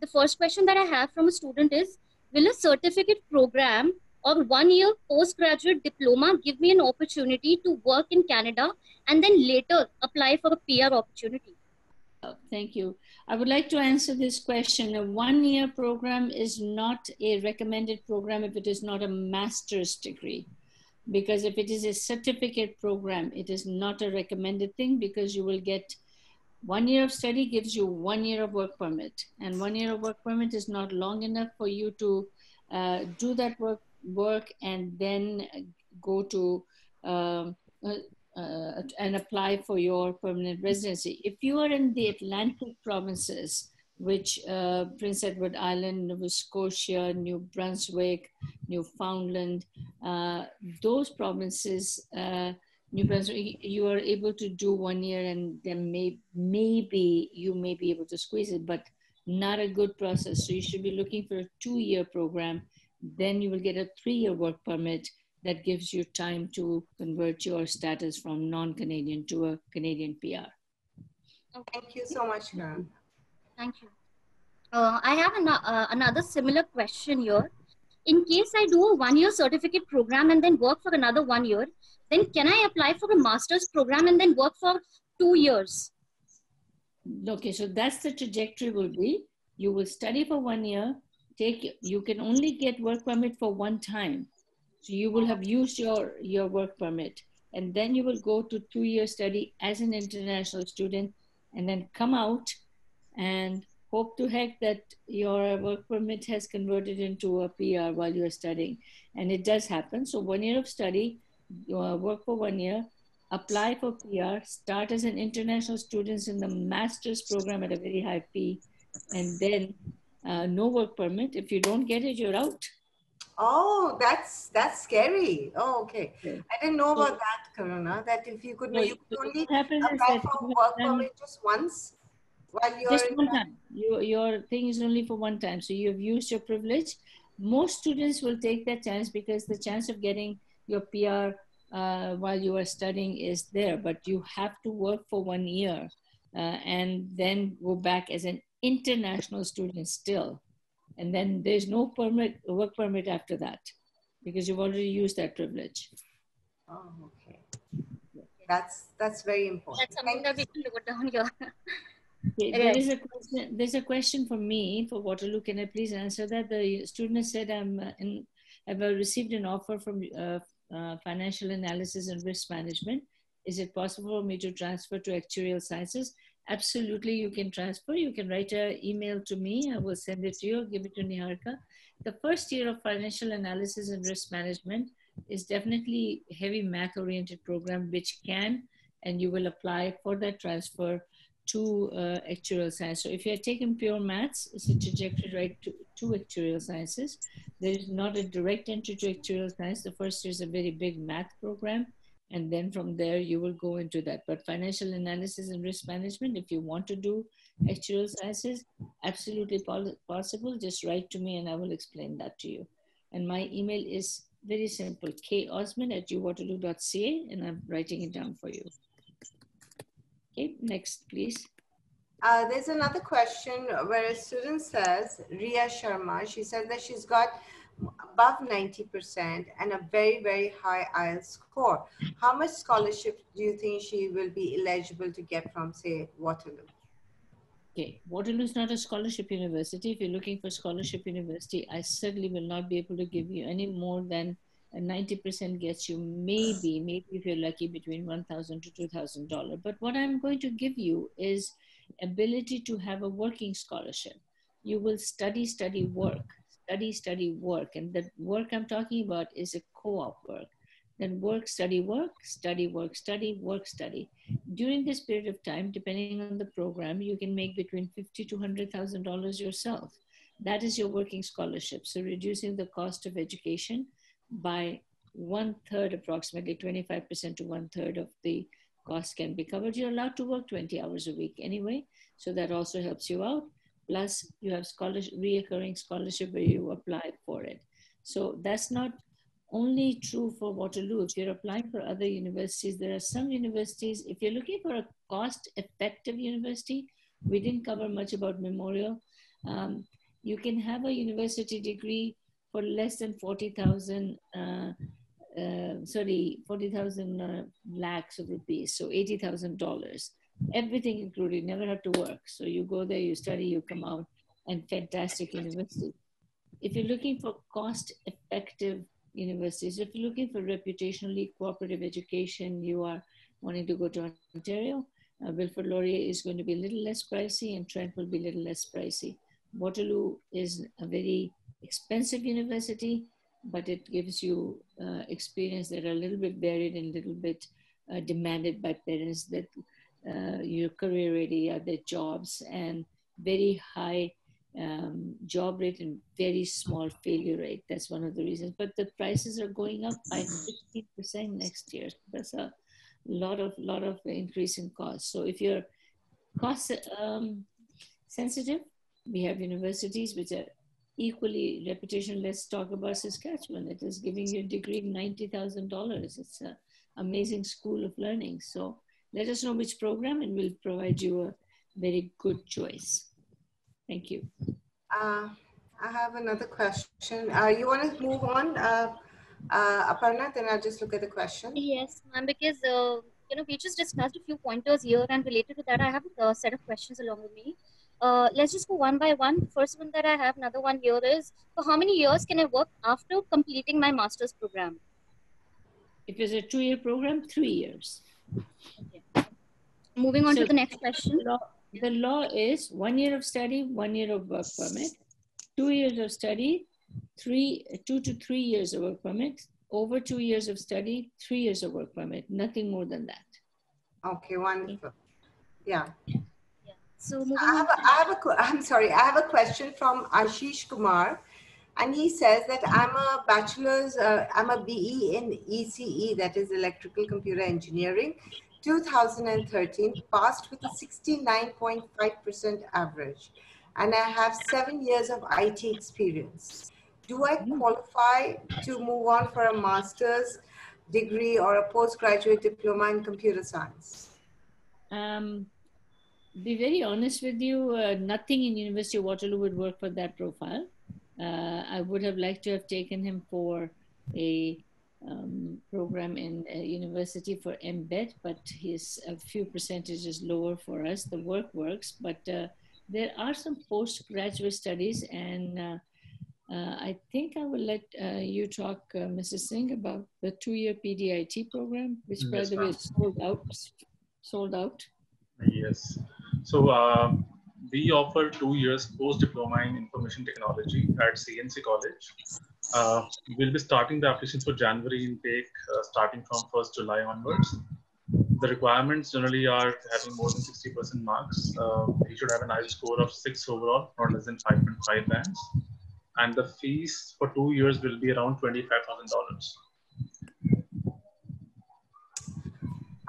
The first question that I have from a student is, will a certificate program or one-year postgraduate diploma give me an opportunity to work in Canada and then later apply for a P R opportunity? Thank you. I would like to answer this question. A one-year program is not a recommended program if it is not a master's degree, because if it is a certificate program, it is not a recommended thing, because you will get one year of study gives you one year of work permit, and one year of work permit is not long enough for you to uh, do that work, work and then go to uh, uh, Uh, and apply for your permanent residency. If you are in the Atlantic provinces, which uh, Prince Edward Island, Nova Scotia, New Brunswick, Newfoundland, uh, those provinces, uh, New Brunswick, you are able to do one year and then may, maybe you may be able to squeeze it, but not a good process. So you should be looking for a two-year program. Then you will get a three-year work permit that gives you time to convert your status from non-Canadian to a Canadian P R. Thank you so much, ma'am. Thank you. Uh, I have an, uh, another similar question here. In case I do a one-year certificate program and then work for another one year, then can I apply for a master's program and then work for two years? Okay, so that's the trajectory will be. You will study for one year, take, you can only get work permit for one time. So you will have used your, your work permit. And then you will go to two-year study as an international student and then come out and hope to heck that your work permit has converted into a P R while you're studying. And it does happen. So one year of study, work for one year, apply for P R, start as an international student in the master's program at a very high fee, and then uh, no work permit. If you don't get it, you're out. Oh, that's that's scary. Oh, okay. Yeah. I didn't know about so, that, Karuna, that if you could, no, you could only apply for work permit just once while you're just one time. Your, your thing is only for one time. So you've used your privilege. Most students will take that chance because the chance of getting your P R uh, while you are studying is there, but you have to work for one year uh, and then go back as an international student still. And then there's no permit, work permit after that, because you've already used that privilege. Oh, okay. That's that's very important. That's something that we can go down here. Okay, there is a question. There's a question for me for Waterloo. Can I please answer that? The student said, "I'm in, I've received an offer from uh, uh, financial analysis and risk management. Is it possible for me to transfer to actuarial sciences?" Absolutely, you can transfer. You can write an email to me. I will send it to you. I'll give it to Niharika. The first year of financial analysis and risk management is definitely a heavy math-oriented program, which can, and you will apply for that transfer to uh, actuarial science. So if you're taking pure maths, it's a trajectory right to, to actuarial sciences. There is not a direct entry to actuarial science. The first year is a very big math program. And then from there, you will go into that. But financial analysis and risk management, if you want to do actuarial sciences, absolutely possible. Just write to me and I will explain that to you. And my email is very simple, k osman at u waterloo dot c a, and I'm writing it down for you. Okay, next, please. Uh, there's another question where a student says, Riya Sharma, she says that she's got above ninety percent and a very, very high I E L T S score. How much scholarship do you think she will be eligible to get from, say, Waterloo? Okay, Waterloo is not a scholarship university. If you're looking for scholarship university, I certainly will not be able to give you any more than a ninety percent gets you maybe, maybe if you're lucky, between one thousand to two thousand dollars. But what I'm going to give you is ability to have a working scholarship. You will study, study, work. Study, study, work. And the work I'm talking about is a co-op work. Then work, study, work, study, work, study, work, study. During this period of time, depending on the program, you can make between fifty thousand to one hundred thousand dollars yourself. That is your working scholarship. So reducing the cost of education by one third, approximately twenty-five percent to one third of the cost can be covered. You're allowed to work twenty hours a week anyway. So that also helps you out. Plus you have scholarship, reoccurring scholarship where you apply for it. So that's not only true for Waterloo. If you're applying for other universities, there are some universities, if you're looking for a cost effective university, we didn't cover much about Memorial. Um, you can have a university degree for less than forty thousand, uh, uh, sorry, forty thousand uh, lakhs of rupees, so eighty thousand dollars. Everything included, never have to work. So you go there, you study, you come out, and fantastic university. If you're looking for cost-effective universities, if you're looking for reputationally cooperative education, you are wanting to go to Ontario, uh, Wilfrid Laurier is going to be a little less pricey, and Trent will be a little less pricey. Waterloo is a very expensive university, but it gives you uh, experience that are a little bit varied and a little bit uh, demanded by parents that Uh, your career ready, uh, their jobs, and very high um, job rate and very small failure rate. That's one of the reasons. But the prices are going up by fifteen percent next year. That's a lot of lot of increase in cost. So if you're cost um, sensitive, we have universities which are equally reputation. Let's talk about Saskatchewan. It is giving you a degree of ninety thousand dollars. It's an amazing school of learning. So let us know which program and we'll provide you a very good choice. Thank you. Uh, I have another question. Uh, you want to move on, uh, uh, Aparna, then I'll just look at the question. Yes, ma'am, because uh, you know, we just discussed a few pointers here, and related to that, I have a set of questions along with me. Uh, let's just go one by one. First one that I have, another one here is, for how many years can I work after completing my master's program? If it's a two-year program, three years. Okay. Moving on so to the next question. The law, the law is one year of study, one year of work permit, two years of study, three, two to three years of work permit, over two years of study, three years of work permit, nothing more than that. Okay, wonderful. Yeah. yeah. So I have, a, I have a, I'm sorry, I have a question from Ashish Kumar, and he says that I'm a bachelor's, uh, I'm a B E in E C E, that is Electrical Computer Engineering, two thousand thirteen, passed with a sixty-nine point five percent average, and I have seven years of I T experience. Do I qualify to move on for a master's degree or a postgraduate diploma in computer science? Um. Be very honest with you, uh, nothing in University of Waterloo would work for that profile. Uh, I would have liked to have taken him for a um, program in a university for M B E D, but he's a few percentages lower for us. The work works, but uh, there are some postgraduate studies, and uh, uh, I think I will let uh, you talk, uh, Missus Singh, about the two-year P D I T program, which, by the way, is sold out. Sold out. Yes. So uh, we offer two years post-diploma in information technology at C N C College. Uh, we'll be starting the applications for January intake uh, starting from first July onwards. The requirements generally are having more than sixty percent marks. Uh, you should have an I E L T S score of six overall, not less than five point five bands. And the fees for two years will be around twenty-five thousand dollars.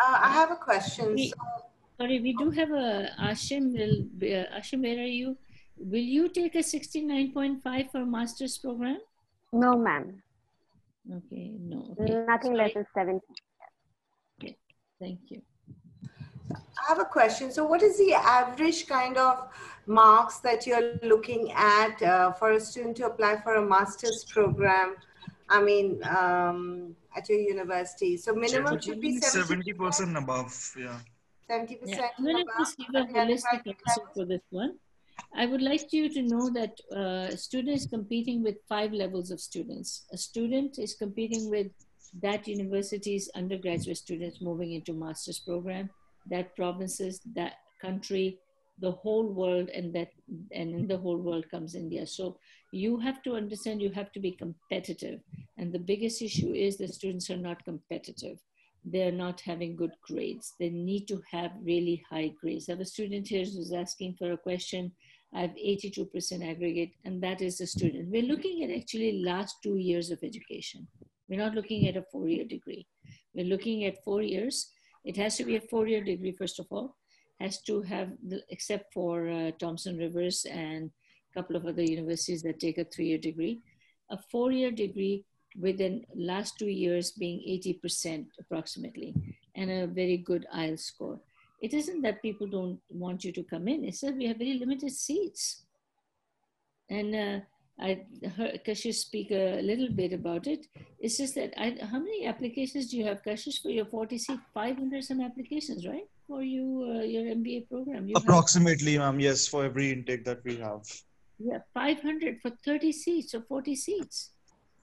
Uh, I have a question. So Sorry, we do have a Achim. Uh, Achim, where are you? Will you take a sixty-nine point five for master's program? No, ma'am. Okay, no. Okay. Nothing less than seventy. Okay, thank you. I have a question. So, what is the average kind of marks that you're looking at uh, for a student to apply for a master's program? I mean, um, at your university. So, minimum should be seventy percent above. Yeah. seventy percent yeah. I'm going to just give a holistic answer for this one. I would like you to know that uh, student is competing with five levels of students. A student is competing with that university's undergraduate students moving into master's program, that provinces, that country, the whole world, and that and in the whole world comes India. So you have to understand, you have to be competitive. And the biggest issue is that students are not competitive. They're not having good grades. They need to have really high grades. I have a student here who's asking for a question. I have eighty-two percent aggregate, and that is a student. We're looking at actually last two years of education. We're not looking at a four-year degree. We're looking at four years. It has to be a four-year degree, first of all. Has to have, the, except for uh, Thompson Rivers and a couple of other universities that take a three-year degree, a four-year degree within last two years being eighty percent approximately, and a very good I E L T S score. It isn't that people don't want you to come in, it's that we have very limited seats. And uh, I heard Kashish speak a little bit about it. It's just that, I, how many applications do you have, Kashish, for your forty seat? five hundred some applications, right? For you, uh, your M B A program. You approximately, ma'am, yes, for every intake that we have. Yeah, five hundred for thirty seats or forty seats.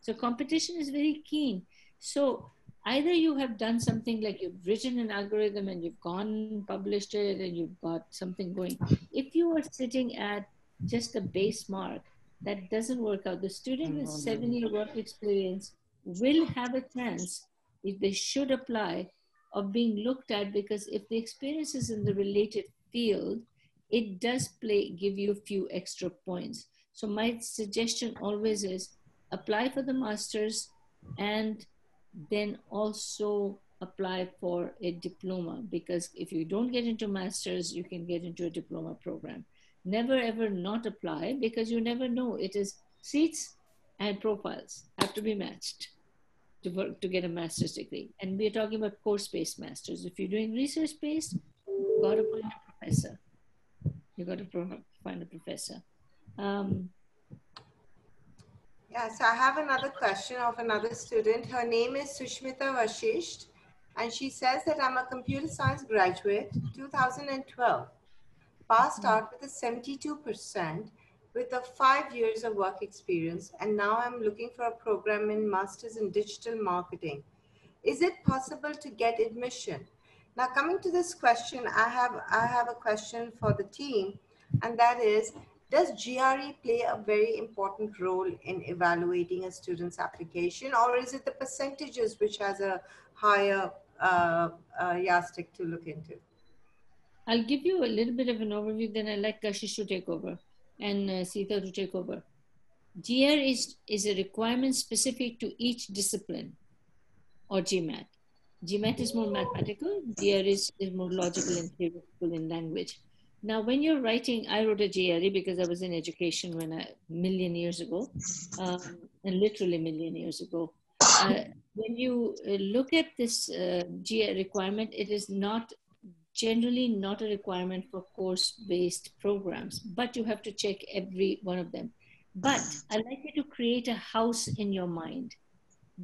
So competition is very keen. So either you have done something like you've written an algorithm and you've gone published it and you've got something going. If you are sitting at just a base mark, that doesn't work out. The student with seven year work experience will have a chance, if they should apply, of being looked at, because if the experience is in the related field, it does play, give you a few extra points. So my suggestion always is, apply for the master's and then also apply for a diploma, because if you don't get into master's, you can get into a diploma program. Never ever not apply, because you never know. It is seats and profiles have to be matched to work, to get a master's degree. And we're talking about course-based masters. If you're doing research-based, you've got to find a professor. You've got to find a professor. Um, Yeah, so I have another question of another student. Her name is Sushmita Vashisht, and she says that I'm a computer science graduate, two thousand twelve, passed out with a seventy-two percent with the five years of work experience, and now I'm looking for a program in Masters in Digital Marketing. Is it possible to get admission? Now, coming to this question, I have, I have a question for the team, and that is, does G R E play a very important role in evaluating a student's application, or is it the percentages which has a higher uh, uh, yardstick to look into? I'll give you a little bit of an overview, then I'd like Kashish to take over and uh, Sita to take over. G R E is, is a requirement specific to each discipline or GMAT. GMAT is more mathematical, G R E is, is more logical and theoretical in language. Now, when you're writing, I wrote a G R E because I was in education when a million years ago, um, and literally a million years ago. Uh, when you uh, look at this uh, G R E requirement, it is not generally not a requirement for course-based programs, but you have to check every one of them. But I'd like you to create a house in your mind.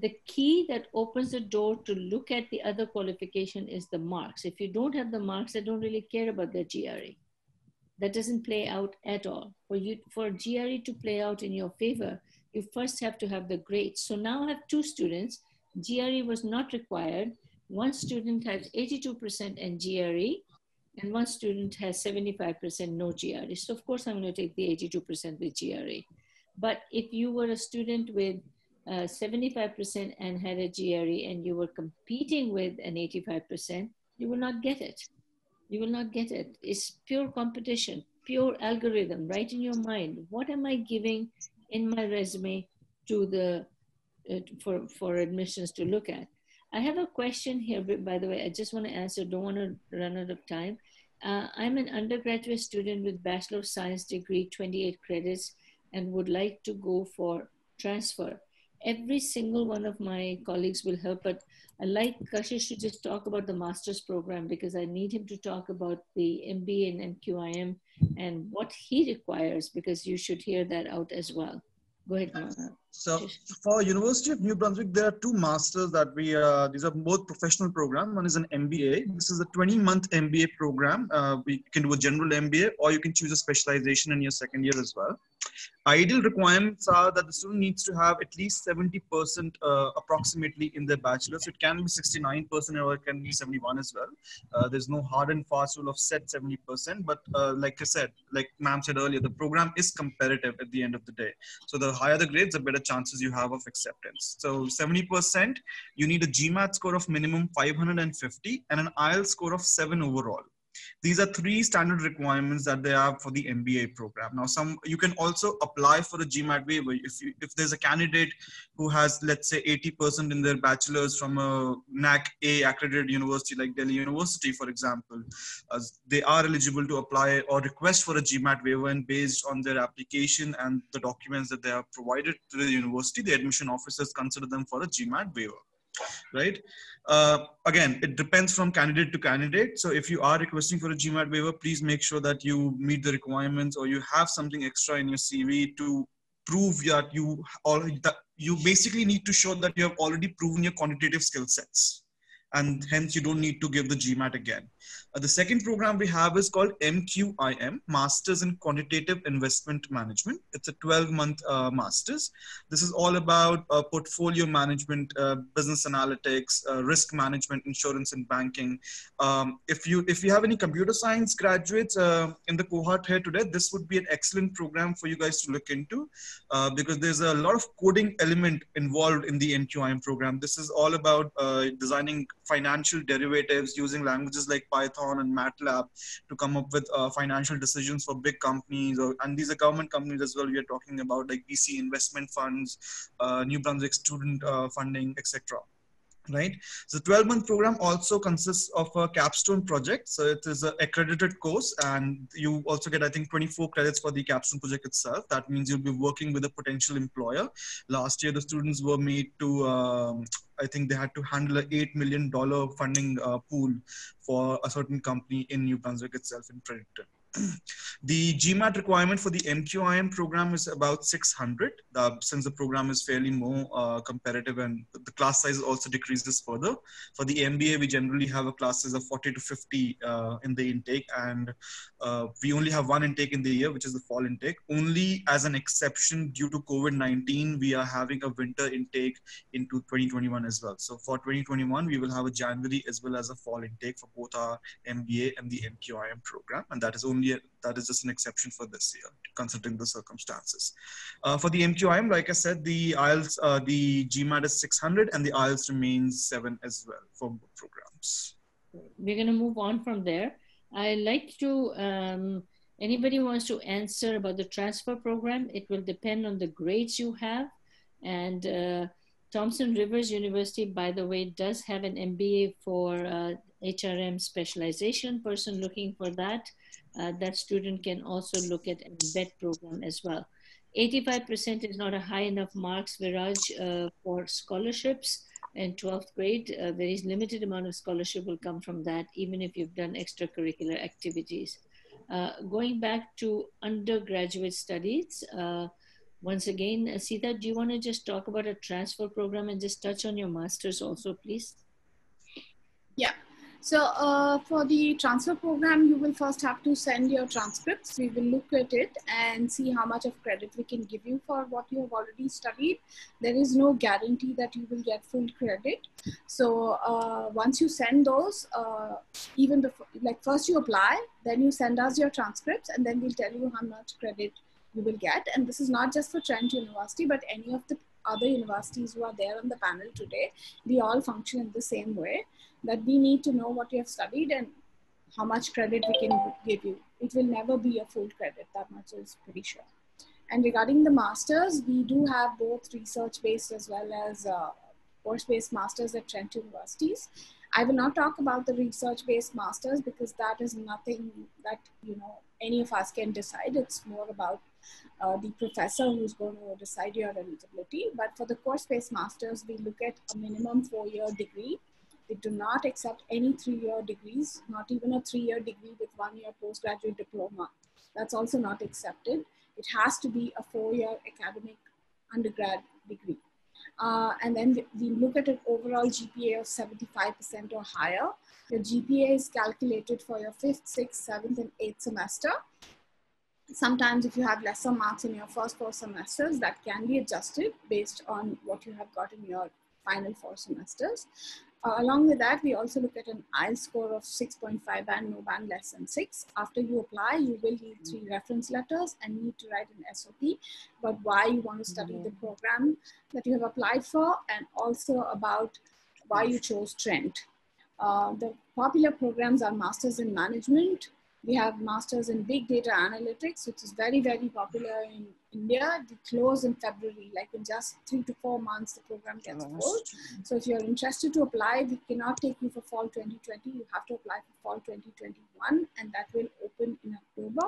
The key that opens the door to look at the other qualification is the marks. If you don't have the marks, I don't really care about the G R E. That doesn't play out at all. For you, for G R E to play out in your favor, you first have to have the grades. So now I have two students. G R E was not required. One student has eighty-two percent and G R E, and one student has seventy-five percent no G R E. So of course I'm going to take the eighty-two percent with G R E. But if you were a student with seventy-five percent uh, and had a G R E and you were competing with an eighty-five percent, you will not get it. You will not get it. It's pure competition, pure algorithm, right in your mind. What am I giving in my resume to the, uh, for, for admissions to look at? I have a question here, by the way, I just want to answer, don't want to run out of time. Uh, I'm an undergraduate student with Bachelor of Science degree, twenty-eight credits, and would like to go for transfer. Every single one of my colleagues will help, but I like Kashish to just talk about the master's program because I need him to talk about the M B A and M Q I M and what he requires, because you should hear that out as well. Go ahead, Mona. So for University of New Brunswick, there are two masters that we, uh, these are both professional programs. One is an M B A. This is a twenty month M B A program. Uh, we can do a general M B A, or you can choose a specialization in your second year as well. Ideal requirements are that the student needs to have at least seventy percent uh, approximately in their bachelor's. So it can be sixty-nine percent or it can be seventy-one as well. Uh, there's no hard and fast rule of set seventy percent. But uh, like I said, like ma'am said earlier, the program is competitive at the end of the day. So the higher the grades, the better chances you have of acceptance. So seventy percent, you need a GMAT score of minimum five hundred fifty and an I E L T S score of seven overall. These are three standard requirements that they have for the M B A program. Now, some you can also apply for a GMAT waiver. If, you, if there's a candidate who has, let's say, eighty percent in their bachelor's from a N A C A accredited university like Delhi University, for example, uh, they are eligible to apply or request for a GMAT waiver, and based on their application and the documents that they have provided to the university, the admission officers consider them for a GMAT waiver. Right. Uh, again, it depends from candidate to candidate. So if you are requesting for a GMAT waiver, please make sure that you meet the requirements or you have something extra in your C V to prove that you already, that you basically need to show that you have already proven your quantitative skill sets, and hence you don't need to give the GMAT again. Uh, the second program we have is called M Q I M, Masters in Quantitative Investment Management. It's a twelve month uh, master's. This is all about uh, portfolio management, uh, business analytics, uh, risk management, insurance and banking. Um, if you if you have any computer science graduates uh, in the cohort here today, this would be an excellent program for you guys to look into uh, because there's a lot of coding element involved in the M Q I M program. This is all about uh, designing financial derivatives using languages like Python and MATLAB to come up with uh, financial decisions for big companies, or, and these are government companies as well. We are talking about like B C investment funds, uh, New Brunswick student uh, funding, et cetera. Right. So the twelve month program also consists of a capstone project. So it is an accredited course, and you also get, I think, twenty-four credits for the capstone project itself. That means you'll be working with a potential employer. Last year, the students were made to, um, I think they had to handle an eight million dollar funding uh, pool for a certain company in New Brunswick itself in Trenton. The GMAT requirement for the M Q I M program is about six hundred, uh, since the program is fairly more uh, competitive, and the class size also decreases further. For the M B A, we generally have a class size of forty to fifty uh, in the intake, and uh, we only have one intake in the year, which is the fall intake. Only as an exception due to COVID nineteen, we are having a winter intake into twenty twenty-one as well. So for twenty twenty-one, we will have a January as well as a fall intake for both our M B A and the M Q I M program, and that is only a, that is just an exception for this year, considering the circumstances. Uh, for the M Q I M, like I said, the I E L T S, uh, the GMAT is six hundred, and the I E L T S remains seven as well for both programs. We're going to move on from there. I like to. Um, anybody wants to answer about the transfer program? It will depend on the grades you have, and. Uh, Thompson Rivers University, by the way, does have an M B A for uh, H R M specialization person looking for that. Uh, that student can also look at an M B E T program as well. eighty-five percent is not a high enough marks, Viraj, uh, for scholarships in twelfth grade. A very limited amount of scholarship will come from that, even if you've done extracurricular activities. Uh, going back to undergraduate studies, uh, once again, Sita, do you want to just talk about a transfer program and just touch on your master's also, please? Yeah. So uh, for the transfer program, you will first have to send your transcripts. We will look at it and see how much of credit we can give you for what you have already studied. There is no guarantee that you will get full credit. So uh, once you send those, uh, even before, like first you apply, then you send us your transcripts, and then we'll tell you how much credit you will get. And this is not just for Trent University, but any of the other universities who are there on the panel today. We all function in the same way, that we need to know what you have studied and how much credit we can give you. It will never be a full credit, that much is pretty sure. And regarding the masters, we do have both research-based as well as uh, course-based masters at Trent universities. I will not talk about the research-based masters because that is nothing that, you know, any of us can decide. It's more about uh, the professor who's going to decide your eligibility. But for the course-based masters, we look at a minimum four-year degree. We do not accept any three-year degrees, not even a three-year degree with one-year postgraduate diploma. That's also not accepted. It has to be a four-year academic undergrad degree. Uh, and then we look at an overall G P A of seventy-five percent or higher. Your G P A is calculated for your fifth, sixth, seventh, and eighth semester. Sometimes if you have lesser marks in your first four semesters, that can be adjusted based on what you have got in your final four semesters. Uh, along with that, we also look at an I E L T S score of six point five and no band less than six. After you apply, you will need three reference letters and need to write an S O P about why you want to study the program that you have applied for, and also about why you chose Trent. Uh, the popular programs are Masters in Management. We have Masters in Big Data Analytics, which is very, very popular in India. They close in February, like in just three to four months, the program gets closed. So if you're interested to apply, we cannot take you for fall twenty twenty. You have to apply for fall twenty twenty-one, and that will open in October.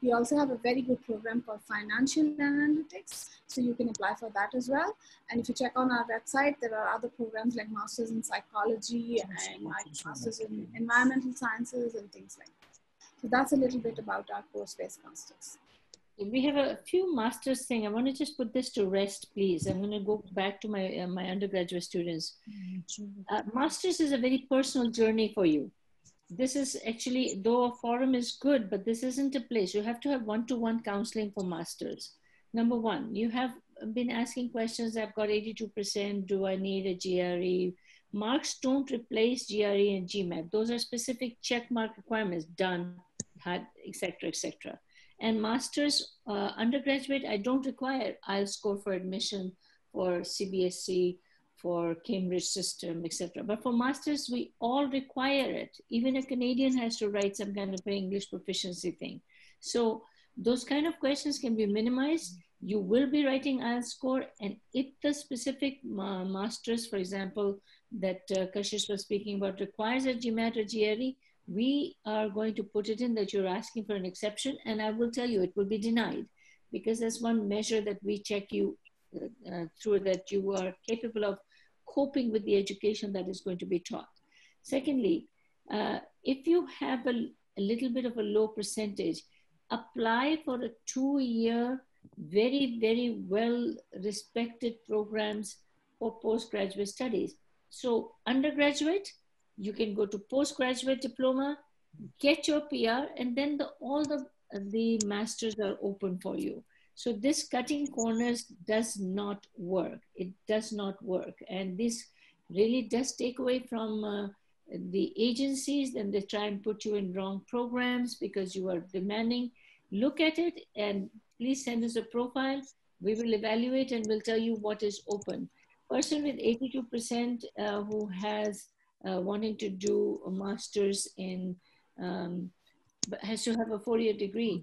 We also have a very good program called Financial Analytics, so you can apply for that as well. And if you check on our website, there are other programs like Masters in Psychology and Masters in Environmental Sciences and things like that. So that's a little bit about our course-based masters. We have a few masters thing. I want to just put this to rest, please. I'm going to go back to my, uh, my undergraduate students. Uh, masters is a very personal journey for you. This is actually, though a forum is good, but this isn't a place. You have to have one-to-one counseling for masters. Number one, you have been asking questions. I've got eighty-two percent. Do I need a G R E? Marks don't replace G R E and GMAT. Those are specific check mark requirements, done, had, et cetera, et cetera. And master's, uh, undergraduate, I don't require I E L T S score for admission, for C B S C, for Cambridge system, et cetera. But for master's, we all require it. Even a Canadian has to write some kind of an English proficiency thing. So those kind of questions can be minimized. You will be writing I E L T S score, and if the specific uh, master's, for example, that uh, Kashish was speaking about requires a GMAT or G R E, we are going to put it in that you're asking for an exception, and I will tell you it will be denied, because that's one measure that we check you uh, through, that you are capable of coping with the education that is going to be taught. Secondly, uh, if you have a, a little bit of a low percentage, apply for a two-year, very, very well-respected programs for postgraduate studies. So undergraduate, you can go to postgraduate diploma, get your P R, and then the, all the, the masters are open for you. So this cutting corners does not work. It does not work. And this really does take away from uh, the agencies. Then they try and put you in wrong programs because you are demanding. Look at it and please send us a profile. We will evaluate and we'll tell you what is open. Person with eighty-two percent uh, who has uh, wanting to do a master's in, um, but has to have a four-year degree,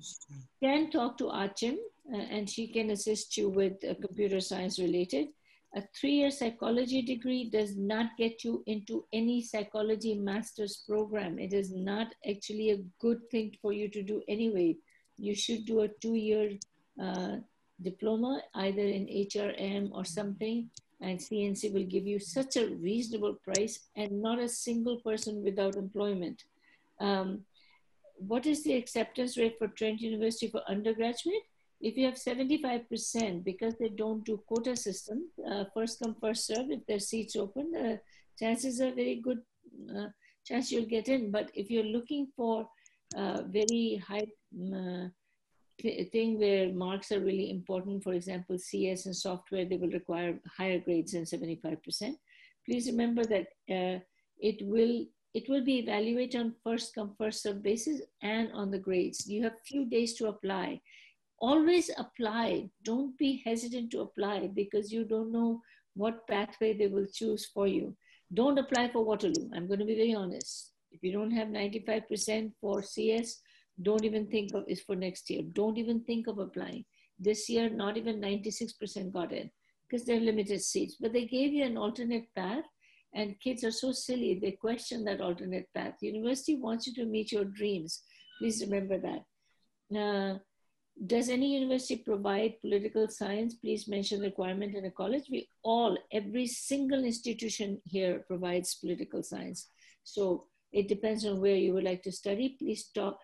can talk to Achim uh, and she can assist you with uh, computer science related. A three-year psychology degree does not get you into any psychology master's program. It is not actually a good thing for you to do anyway. You should do a two-year uh, diploma, either in H R M or something, and C N C will give you such a reasonable price and not a single person without employment. Um, what is the acceptance rate for Trent University for undergraduate? If you have seventy-five percent, because they don't do quota system, uh, first come, first serve, if their seats open, uh, chances are very good uh, chance you'll get in. But if you're looking for uh, very high uh, thing where marks are really important, for example, C S and software, they will require higher grades than seventy-five percent. Please remember that uh, it will it will be evaluated on first come, first serve basis and on the grades. You have few days to apply. Always apply. Don't be hesitant to apply because you don't know what pathway they will choose for you. Don't apply for Waterloo. I'm going to be very honest. If you don't have ninety-five percent for C S, don't even think of it for next year. Don't even think of applying. This year, not even ninety-six percent got in because they're limited seats. But they gave you an alternate path, and kids are so silly. They question that alternate path. The university wants you to meet your dreams. Please remember that. Uh, does any university provide political science? Please mention the requirement in a college. We all, every single institution here provides political science. So it depends on where you would like to study. Please talk.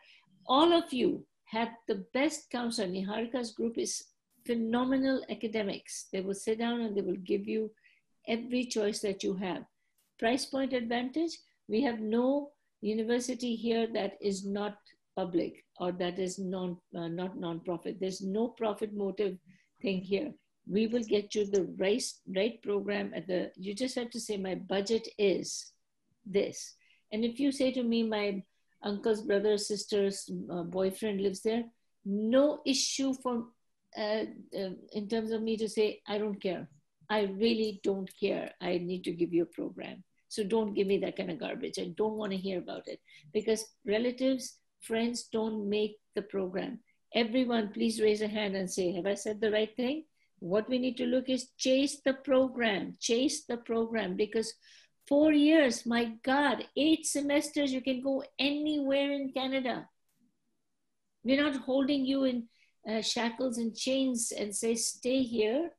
All of you have the best counselor. Niharika's group is phenomenal academics. They will sit down and they will give you every choice that you have. Price point advantage, we have no university here that is not public or that is non, uh, not non-profit. There's no profit motive thing here. We will get you the right, right program at the, you just have to say my budget is this. And if you say to me, my uncle's brother, sister's uh, boyfriend lives there, no issue for, uh, uh, in terms of me to say, I don't care. I really don't care. I need to give you a program. So don't give me that kind of garbage. I don't want to hear about it because relatives, friends don't make the program. Everyone, please raise a hand and say, have I said the right thing? What we need to look is chase the program, chase the program because Four years, my God, eight semesters, you can go anywhere in Canada. We're not holding you in uh, shackles and chains and say, stay here.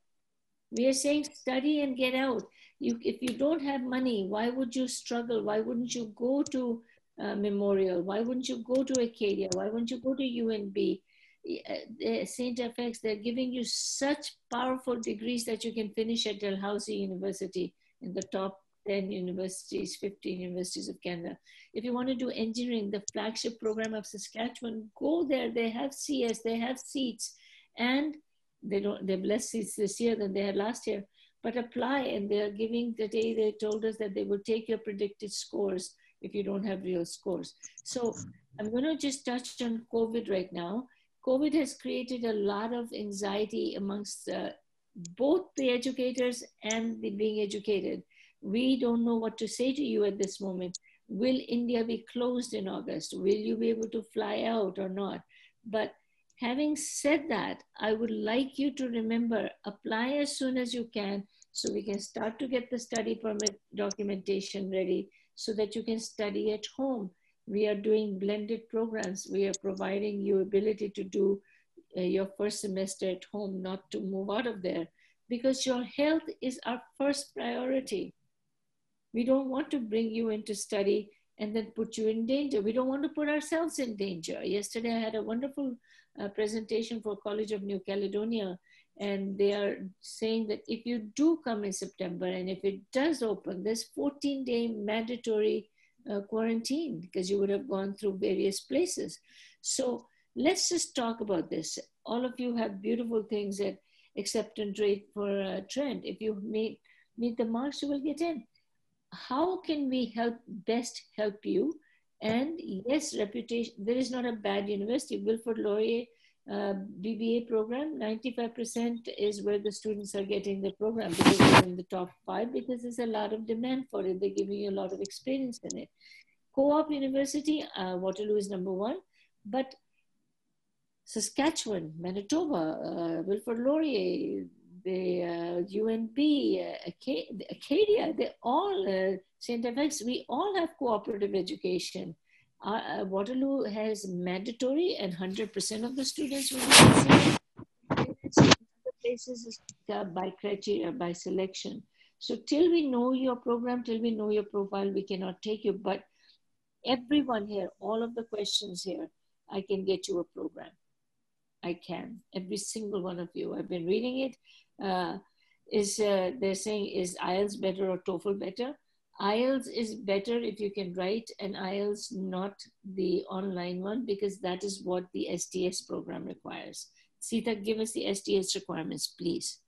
We are saying study and get out. You, if you don't have money, why would you struggle? Why wouldn't you go to uh, Memorial? Why wouldn't you go to Acadia? Why wouldn't you go to U N B? Uh, Saint F X, they're giving you such powerful degrees that you can finish at Dalhousie University in the top ten universities, fifteen universities of Canada. If you want to do engineering, the flagship program of Saskatchewan, go there. They have C S, they have seats, and they don't, they have less seats this year than they had last year, but apply, and they're giving, the day they told us that they will take your predicted scores if you don't have real scores. So I'm going to just touch on COVID right now. COVID has created a lot of anxiety amongst uh, both the educators and the being educated. We don't know what to say to you at this moment. Will India be closed in August? Will you be able to fly out or not? But having said that, I would like you to remember, apply as soon as you can so we can start to get the study permit documentation ready so that you can study at home. We are doing blended programs. We are providing you ability to do uh, your first semester at home, not to move out of there, because your health is our first priority. We don't want to bring you into study and then put you in danger. We don't want to put ourselves in danger. Yesterday, I had a wonderful uh, presentation for College of New Caledonia, and they are saying that if you do come in September, and if it does open, there's fourteen day mandatory uh, quarantine, because you would have gone through various places. So let's just talk about this. All of you have beautiful things at acceptance rate for uh, Trent. If you meet, meet the marks, you will get in. How can we help best help you? And yes, reputation, there is not a bad university. Wilfrid Laurier uh, B B A program, ninety-five percent is where the students are getting the program, because they're in the top five, because there's a lot of demand for it. They're giving you a lot of experience in it. Co-op University, uh, Waterloo is number one, but Saskatchewan, Manitoba, uh, Wilfrid Laurier, the uh, U N B, uh, Acadia, they all, uh, Saint F X, we all have cooperative education. Uh, uh, Waterloo has mandatory, and one hundred percent of the students will be considered. Places uh, by criteria, by selection. So till we know your program, till we know your profile, we cannot take you, but everyone here, all of the questions here, I can get you a program. I can, every single one of you. I've been reading it. Uh, is uh, they're saying, is I E L T S better or TOEFL better? I E L T S is better if you can write, and I E L T S not the online one, because that is what the S T S program requires. Sita, give us the S T S requirements, please.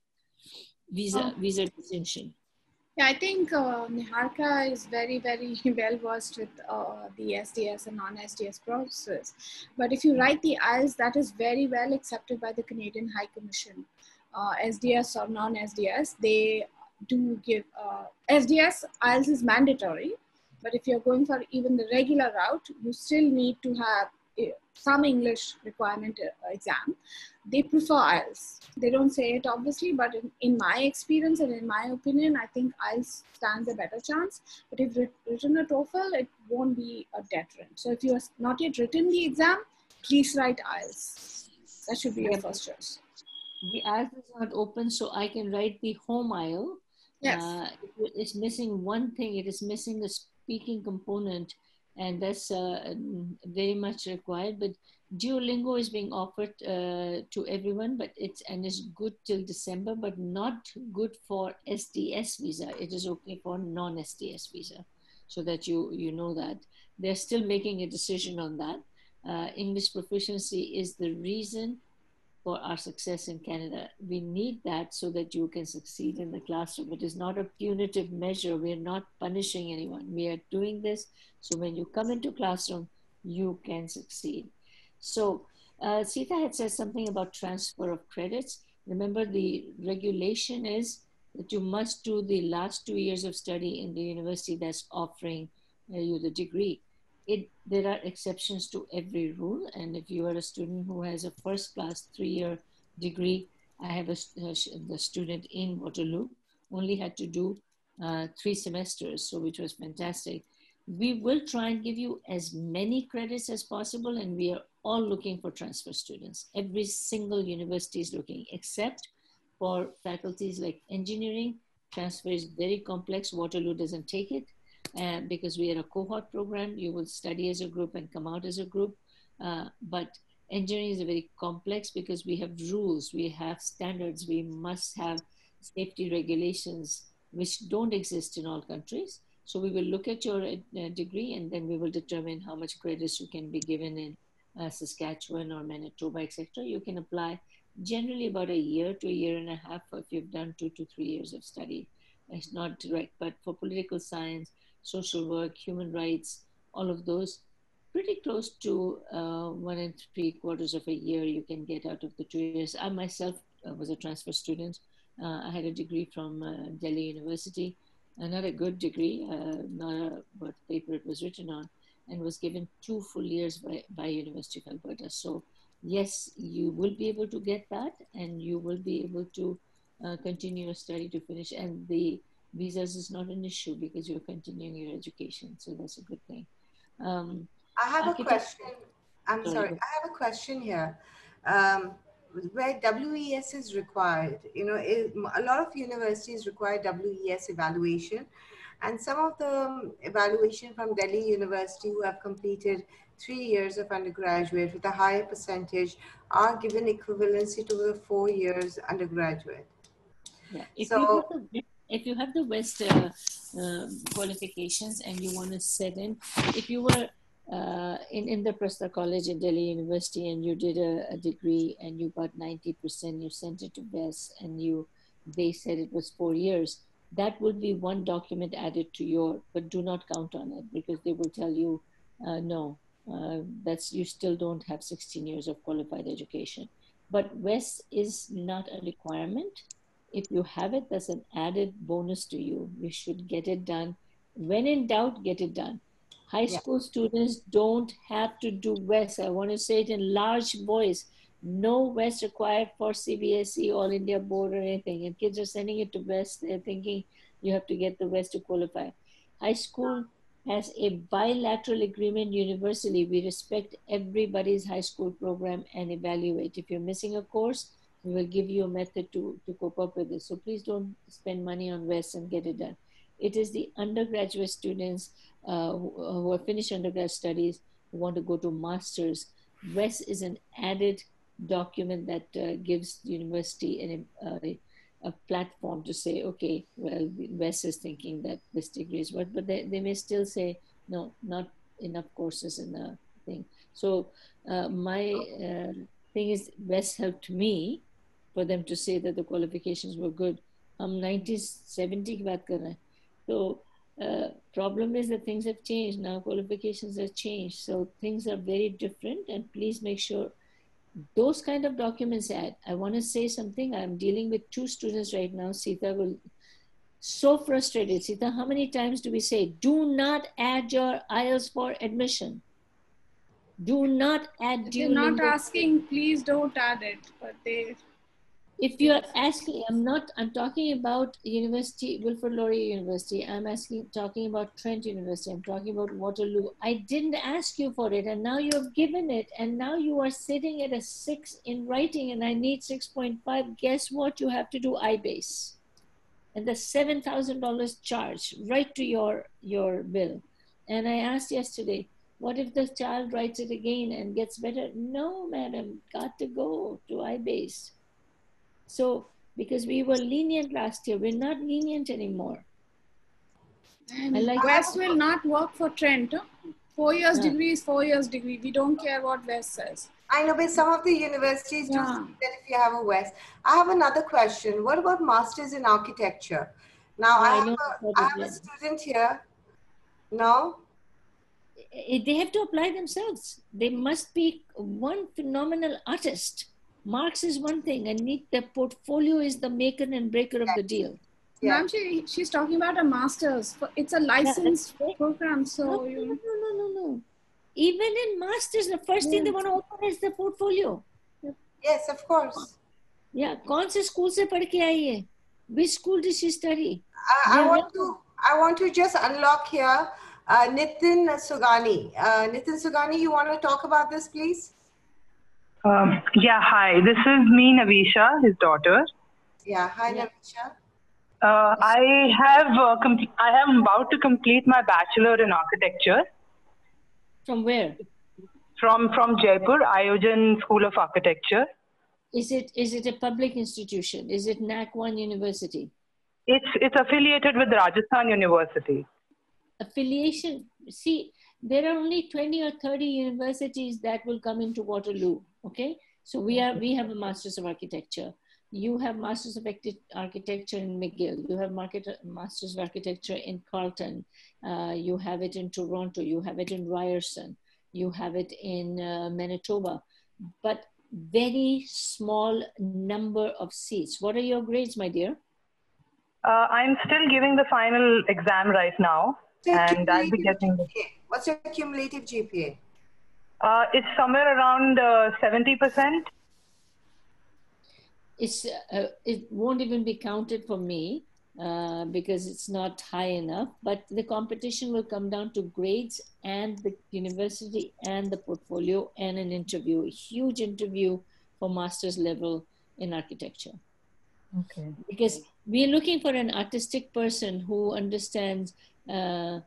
Visa, oh. visa distinction. Yeah, I think uh, Niharika is very, very well versed with uh, the S D S and non S D S process. But if you write the I E L T S, that is very well accepted by the Canadian High Commission. Uh, S D S or non S D S, they do give, uh, S D S, I E L T S is mandatory. But if you're going for even the regular route, you still need to have some English requirement exam. They prefer I E L T S. They don't say it obviously, but in, in my experience and in my opinion, I think I E L T S stands a better chance. But if you've written a TOEFL, it won't be a deterrent. So if you have not yet written the exam, please write I E L T S. That should be your first choice. The I E L T S is not open, so I can write the home I E L T S. Yes. Uh, it's missing one thing. It is missing the speaking component. And that's uh, very much required. But Duolingo is being offered uh, to everyone, but it's and it's good till December, but not good for S D S visa. It is okay for non S D S visa, so that you you know that they're still making a decision on that. Uh, English proficiency is the reason for our success in Canada. We need that so that you can succeed in the classroom. It is not a punitive measure. We are not punishing anyone. We are doing this so when you come into classroom, you can succeed. So uh, Sita had said something about transfer of credits. Remember, the regulation is that you must do the last two years of study in the university that's offering uh, you the degree. It, there are exceptions to every rule, and if you are a student who has a first class three-year degree, I have a, a the student in Waterloo only had to do uh, three semesters, so which was fantastic. We will try and give you as many credits as possible, and we are all looking for transfer students. Every single university is looking, except for faculties like engineering. Transfer is very complex. Waterloo doesn't take it. Uh, because we are a cohort program, you will study as a group and come out as a group. Uh, but engineering is very complex because we have rules, we have standards, we must have safety regulations which don't exist in all countries. So we will look at your uh, degree, and then we will determine how much credits you can be given in uh, Saskatchewan or Manitoba, et cetera. You can apply generally about a year to a year and a half if you've done two to three years of study. It's not direct, but for political science, social work, human rights, all of those, pretty close to uh, one and three quarters of a year you can get out of the two years. I myself uh, was a transfer student. Uh, I had a degree from uh, Delhi University, another good degree, uh, not a, what paper it was written on, and was given two full years by, by University of Alberta. So yes, you will be able to get that, and you will be able to uh, continue your study to finish. And the visas is not an issue because you're continuing your education. So that's a good thing. Um, I have a question. I'm sorry. I have a question here. Um, where W E S is required, you know, it, a lot of universities require W E S evaluation. and some of the evaluation from Delhi University who have completed three years of undergraduate with a higher percentage are given equivalency to the four years undergraduate. Yeah. If, so, you the, if you have the West uh, uh, qualifications and you want to set in, if you were uh, in Indraprastha College at Delhi University and you did a, a degree and you got ninety percent, you sent it to Best and you they said it was four years, that would be one document added to your, but do not count on it because they will tell you, uh, no, uh, that's, you still don't have sixteen years of qualified education. But West is not a requirement. If you have it, that's an added bonus to you. You should get it done. When in doubt, get it done. High yeah. school students don't have to do West. I want to say it in large voice. No West required for C B S E, All India Board or anything. And kids are sending it to West. They're thinking you have to get the West to qualify. High school has a bilateral agreement universally. We respect everybody's high school program and evaluate. If you're missing a course, we will give you a method to, to cope up with it. So please don't spend money on West and get it done. It is the undergraduate students uh, who, who are finished undergrad studies, who want to go to masters. West is an added document that uh, gives the university an, uh, a platform to say, okay, well, West is thinking that this degree is what, but they, they may still say, no, not enough courses in the thing. So uh, my uh, thing is, West helped me for them to say that the qualifications were good. I'm nineteen seventy ki baat kar rahe hain. So uh, problem is that things have changed. Now qualifications have changed. So things are very different, and please make sure those kind of documents add. I want to say something. I'm dealing with two students right now. Sita will, so frustrated. Sita, how many times do we say, do not add your I E L T S for admission? Do not add. You're not asking, please don't add it. But they, if you're asking, I'm not, I'm talking about University, Wilfrid Laurier University. I'm asking, talking about Trent University. I'm talking about Waterloo. I didn't ask you for it, and now you have given it, and now you are sitting at a six in writing, and I need six point five. Guess what? You have to do I B A S E. And the seven thousand dollars charge right to your, your bill. And I asked yesterday, what if the child writes it again and gets better? No, madam, got to go to I B A S E. So, because we were lenient last year, we're not lenient anymore. And like West will not work for Trent. Huh? Four years yeah. degree is four years degree. We don't care what West says. I know, but some of the universities yeah. do that if you have a West. I have another question. What about masters in architecture? Now, I, I have, a, I have a student here. No? They have to apply themselves. They must be one phenomenal artist. Marks is one thing, and need the portfolio is the maker and breaker of the deal. Yeah. Ma'am, she, she's talking about a master's. It's a licensed yeah, program. So no, you... no, no, no, no, no. Even in master's, the first yeah. thing they want to open is the portfolio. Yes, of course. Yeah. Kaun se school se padh ke aayi hai? Which school did she study? I, I want to. I want to just unlock here, uh, Nitin Sugani. Uh, Nitin Sugani, you want to talk about this, please? Um, yeah, hi. This is me, Navisha, his daughter. Yeah, hi, Navisha. Uh, I have uh, I am about to complete my bachelor in architecture. From where? From from Jaipur, Iogen School of Architecture. Is it is it a public institution? Is it MacEwan University? It's it's affiliated with Rajasthan University. Affiliation. See, there are only twenty or thirty universities that will come into Waterloo. Okay, so we are we have a Masters of Architecture. You have Masters of Architecture in McGill. You have market, Masters of Architecture in Carleton. Uh, you have it in Toronto. You have it in Ryerson. You have it in uh, Manitoba. But very small number of seats. What are your grades, my dear? Uh, I'm still giving the final exam right now. So and I'll be getting... G P A. What's your cumulative G P A? Uh, it's somewhere around uh, seventy percent. It's, uh, it won't even be counted for me uh, because it's not high enough, but the competition will come down to grades and the university and the portfolio and an interview, a huge interview for master's level in architecture. Okay. Because We're looking for an artistic person who understands uh,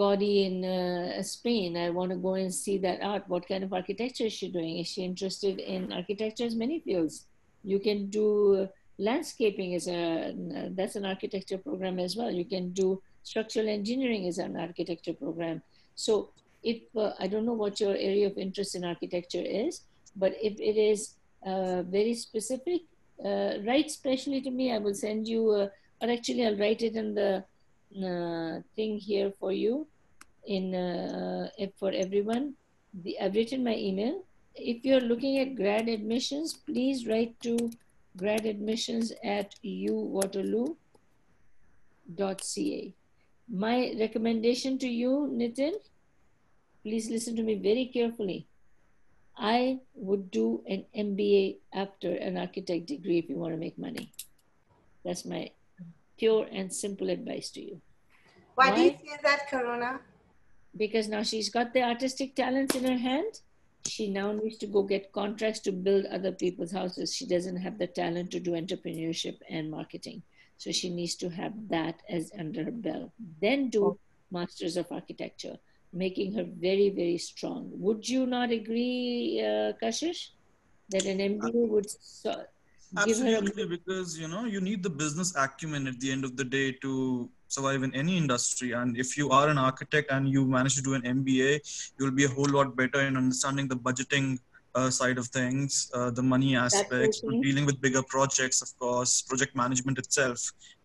Gaudi in uh, Spain. I want to go and see that art. What kind of architecture is she doing? Is she interested in architecture? As many fields. You can do landscaping as a, that's an architecture program as well. You can do structural engineering as an architecture program. So if, uh, I don't know what your area of interest in architecture is, but if it is uh, very specific, uh, write specially to me. I will send you, uh, or actually I'll write it in the uh, thing here for you, in uh, for everyone. The, I've written my email. If you're looking at grad admissions, please write to grad admissions at u waterloo dot c a. My recommendation to you, Nitin, please listen to me very carefully. I would do an M B A after an architect degree if you want to make money. That's my pure and simple advice to you. Why, Why? do you say that, Karuna? Because now she's got the artistic talents in her hand. She now needs to go get contracts to build other people's houses. She doesn't have the talent to do entrepreneurship and marketing. So she needs to have that as under her belt. Then do Masters of Architecture, making her very, very strong. Would you not agree, uh, Kashish, that an M B A would so give her a... Absolutely, because, you know, you need the business acumen at the end of the day to survive in any industry. And if you are an architect and you manage to do an M B A, you'll be a whole lot better in understanding the budgeting Uh, side of things, uh, the money aspects, dealing with bigger projects, of course. Project management itself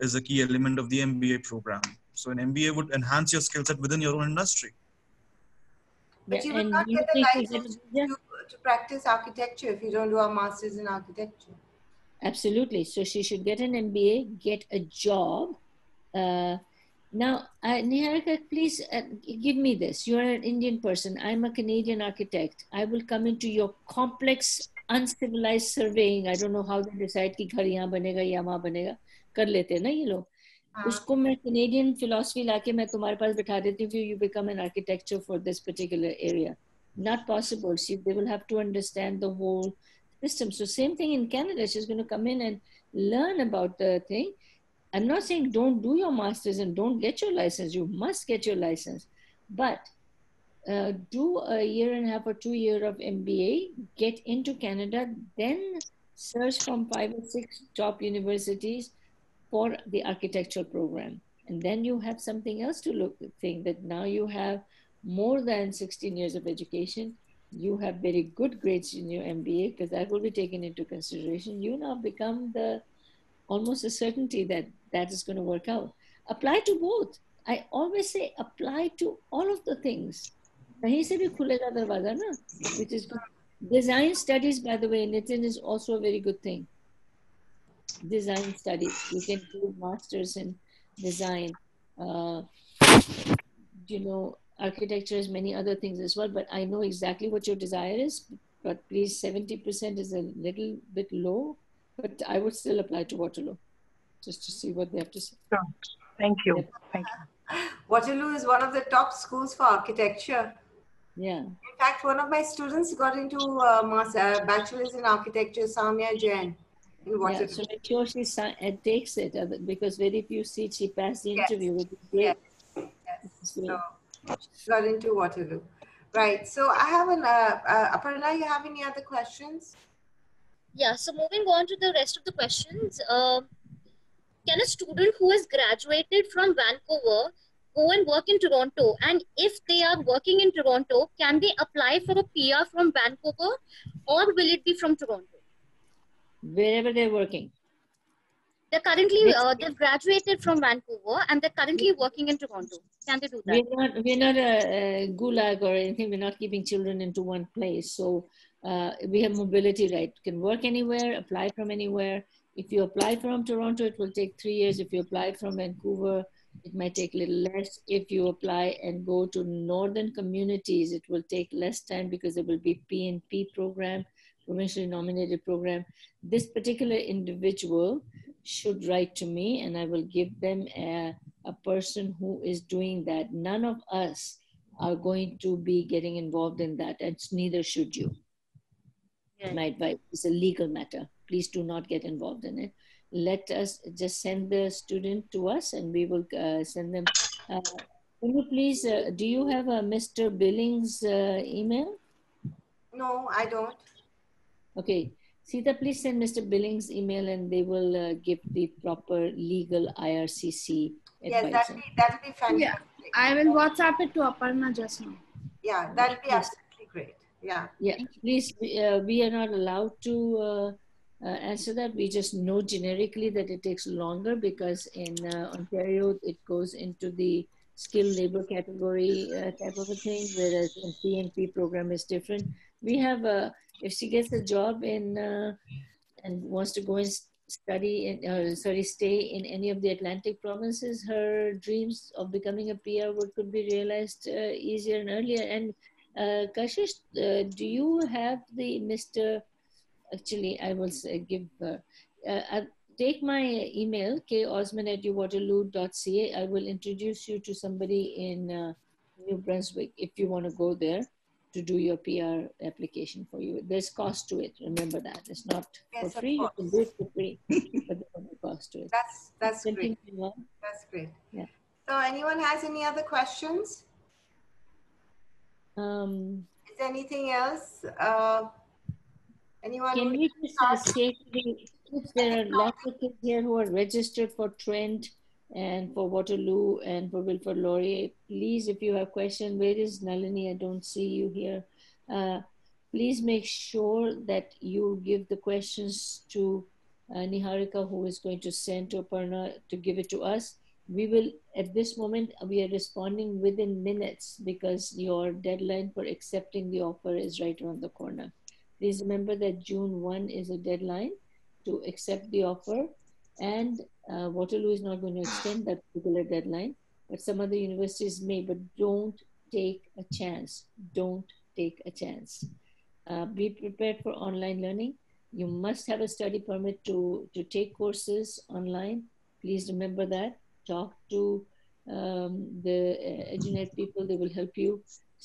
is a key element of the M B A program. So an M B A would enhance your skill set within your own industry. But you will not get the license to, to practice architecture if you don't do a master's in architecture. Absolutely. So she should get an M B A, get a job. Uh, now, uh, Niharika, please uh, give me this. You're an Indian person. I'm a Canadian architect. I will come into your complex, uncivilized surveying. I don't know how they decide ki ghar yahan banega, ya wahan banega. Kar lete na ye log. Usko main Canadian philosophy laake main tumhare paas bitha deti hu. You become an architecture for this particular area. Not possible. See, they will have to understand the whole system. So same thing in Canada. She's going to come in and learn about the thing. I'm not saying don't do your master's and don't get your license. You must get your license. But uh, do a year and a half or two year of M B A, get into Canada, then search from five or six top universities for the architectural program. And then you have something else to look at, think that now you have more than sixteen years of education. You have very good grades in your M B A because that will be taken into consideration. You now become the almost a certainty that that is going to work out. Apply to both. I always say apply to all of the things. Which is good. Design studies, by the way, Nitin, is also a very good thing. Design studies. You can do masters in design. Uh, you know, architecture is many other things as well, but I know exactly what your desire is, but please, seventy percent is a little bit low. But I would still apply to Waterloo, just to see what they have to say. Sure. Thank you. Thank you. Waterloo is one of the top schools for architecture. Yeah. In fact, one of my students got into a uh, bachelor's in architecture, Samya Jain, in Waterloo. Yeah, so make sure she takes it, because very few seats she passed the interview. Yes. Yes. Yes. So she got into Waterloo. Right. So I have an, uh, uh, Aparna, you have any other questions? Yeah, so moving on to the rest of the questions, uh, can a student who has graduated from Vancouver go and work in Toronto? And if they are working in Toronto, can they apply for a P R from Vancouver, or will it be from Toronto? Wherever they're working. They're currently, uh, they've graduated from Vancouver and they're currently working in Toronto. Can they do that? We're not, we're not a, a gulag or anything. We're not keeping children into one place. So Uh, we have mobility, right? You can work anywhere, apply from anywhere. If you apply from Toronto, it will take three years. If you apply from Vancouver, it might take a little less. If you apply and go to northern communities, it will take less time because there will be P N P program, provincially nominated program. This particular individual should write to me and I will give them a, a person who is doing that. None of us are going to be getting involved in that, and neither should you. My advice is a legal matter. Please do not get involved in it. let us just send the student to us and we will uh, send them. Uh, can you please, uh, do you have a Mister Billings uh, email? No, I don't. Okay, Sita, please send Mister Billings email and they will uh, give the proper legal I R C C advice. Yes, that'll be, that'll be fantastic. Yeah, I will WhatsApp it to Aparna just now. Yeah, that'll be absolutely great. Yeah. Yeah, please, we, uh, we are not allowed to uh, Uh, answer that. We just know generically that it takes longer because in uh, Ontario, it goes into the skilled labor category uh, type of a thing, whereas in P N P program is different. We have a, if she gets a job in uh, and wants to go and study, in, uh, sorry, stay in any of the Atlantic provinces, her dreams of becoming a P R would could be realized uh, easier and earlier. And uh, Kashish, uh, do you have the Mister Actually, I will say, give, uh, uh, take my email, k osman at u waterloo dot c a. I will introduce you to somebody in uh, New Brunswick if you want to go there to do your P R application for you. There's cost to it, remember that. It's not yes, for free, you can do it for free, but there's no cost to it. That's, that's great. That's great. Yeah. So anyone has any other questions? Um, Is there anything else? Uh, Anyone Can we just uh, say to the kids, there are lots of kids here who are registered for Trent and for Waterloo and for Wilfrid Laurier. Please, if you have questions, where is Nalini? I don't see you here. Uh, please make sure that you give the questions to uh, Niharika, who is going to send to Aparna to give it to us. We will, at this moment, we are responding within minutes because your deadline for accepting the offer is right around the corner. Please remember that June first is a deadline to accept the offer, and uh, Waterloo is not going to extend that particular deadline, but some other universities may, but don't take a chance. Don't take a chance. Uh, be prepared for online learning. You must have a study permit to, to take courses online. Please remember that. Talk to um, the uh, EduNet people, they will help you.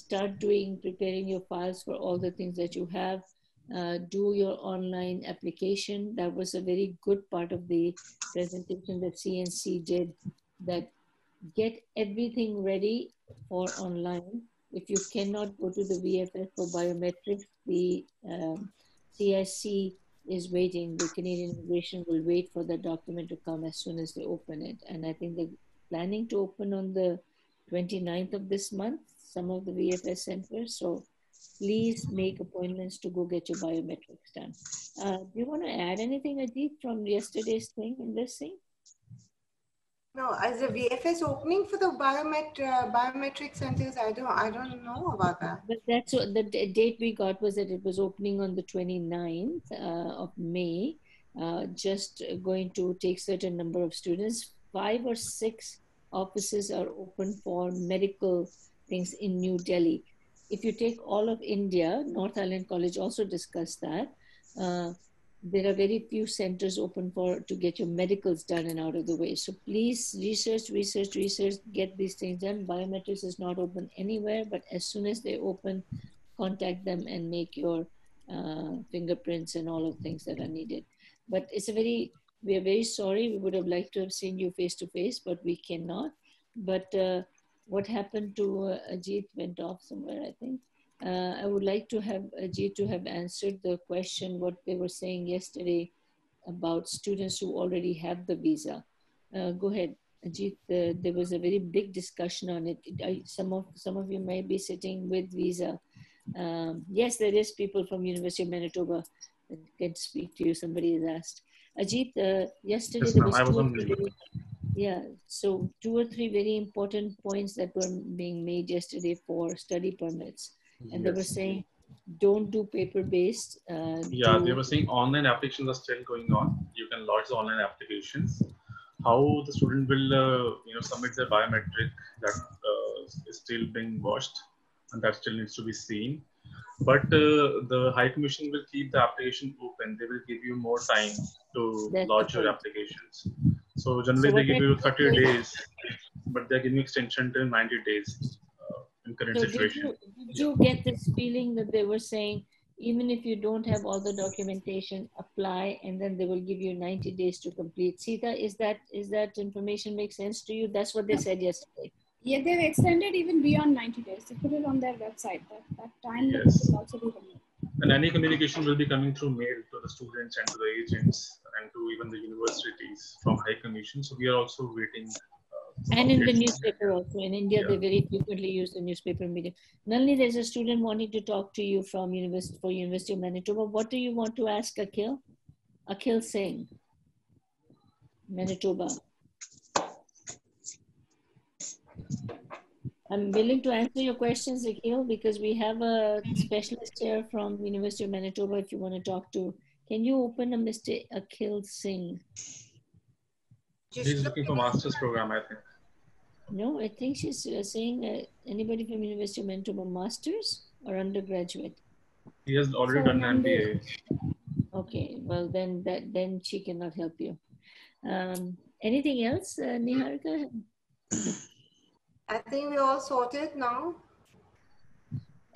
Start doing, preparing your files for all the things that you have. Uh, do your online application. That was a very good part of the presentation that C N C did, that get everything ready for online. If you cannot go to the V F S for biometrics, the um, C I C is waiting. The Canadian Immigration will wait for the document to come as soon as they open it. And I think they're planning to open on the twenty-ninth of this month, some of the V F S centers. So please make appointments to go get your biometrics done. Uh, do you want to add anything, Ajit, from yesterday's thing in this thing? No, as a V F S opening for the biomet, uh, biometric centers, I don't, I don't know about that. But that's what the date we got, was that it was opening on the twenty-ninth uh, of May, uh, just going to take certain number of students. Five or six offices are open for medical things in New Delhi. If you take all of India, North Island College also discussed that. Uh, there are very few centers open for to get your medicals done and out of the way. So please research, research, research, get these things done. Biometrics is not open anywhere, but as soon as they open, contact them and make your uh, fingerprints and all of the things that are needed. But it's a very, we are very sorry. We would have liked to have seen you face to face, but we cannot. But uh, what happened to uh, Ajit went off somewhere, I think. Uh, I would like to have Ajit to have answered the question, what they were saying yesterday about students who already have the visa. Uh, go ahead, Ajit. Uh, there was a very big discussion on it. it I, some, of, some of you may be sitting with visa. Um, yes, there is people from University of Manitoba that can speak to you, somebody has asked. Ajit, uh, yesterday yes, there was, I was two Yeah, so two or three very important points that were being made yesterday for study permits. And yes. They were saying, don't do paper-based. Uh, yeah, they were saying online applications are still going on. You can lodge the online applications. How the student will uh, you know, submit their biometric, that uh, is still being watched, and that still needs to be seen. But uh, the High Commission will keep the application open. They will give you more time to That's lodge your applications. So generally so they give you thirty days, but they're giving extension till ninety days uh, in current so situation. Did you, did you get this feeling that they were saying, even if you don't have all the documentation, a apply, and then they will give you ninety days to complete. Sita, is that is that information make sense to you? That's what they said yesterday. Yeah, they've extended even beyond ninety days. They put it on their website. That, that time yes. will also be renewed. And any communication will be coming through mail to the students and to the agents and to even the universities from High Commission. So we are also waiting. Uh, and in the newspaper also. In India, yeah. they very frequently use the newspaper medium. Nalini, there's a student wanting to talk to you from University, for University of Manitoba. What do you want to ask Akhil? Akhil Singh, Manitoba. I'm willing to answer your questions, Akhil, because we have a specialist here from University of Manitoba if you want to talk to. Can you open a Mister Akhil Singh? She's looking for master's program, I think. No, I think she's uh, saying uh, anybody from University of Manitoba master's or undergraduate? He has already so done an M B A. Okay, well then, that, then she cannot help you. Um, anything else, uh, Niharika? I think we're all sorted now.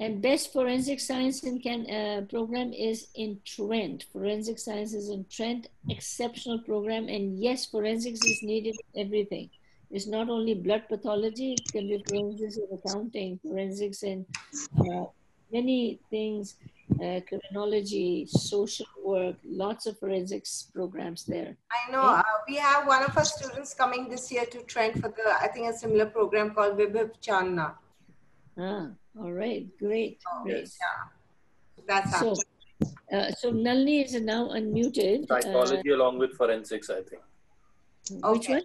And best forensic science in can, uh, program is in Trent. Forensic science is in Trent, exceptional program. And yes, forensics is needed in everything. It's not only blood pathology, it can be forensics in accounting, forensics in uh, many things, uh, criminology, social work, lots of forensics programs there. I know, uh, we have one of our students coming this year to Trent for the, I think a similar program called Vibhav Chandna. Ah, all right, great, oh, great. Yeah. That's so, uh, so Nalini is now unmuted. Psychology uh, along with forensics, I think. Okay. Which one?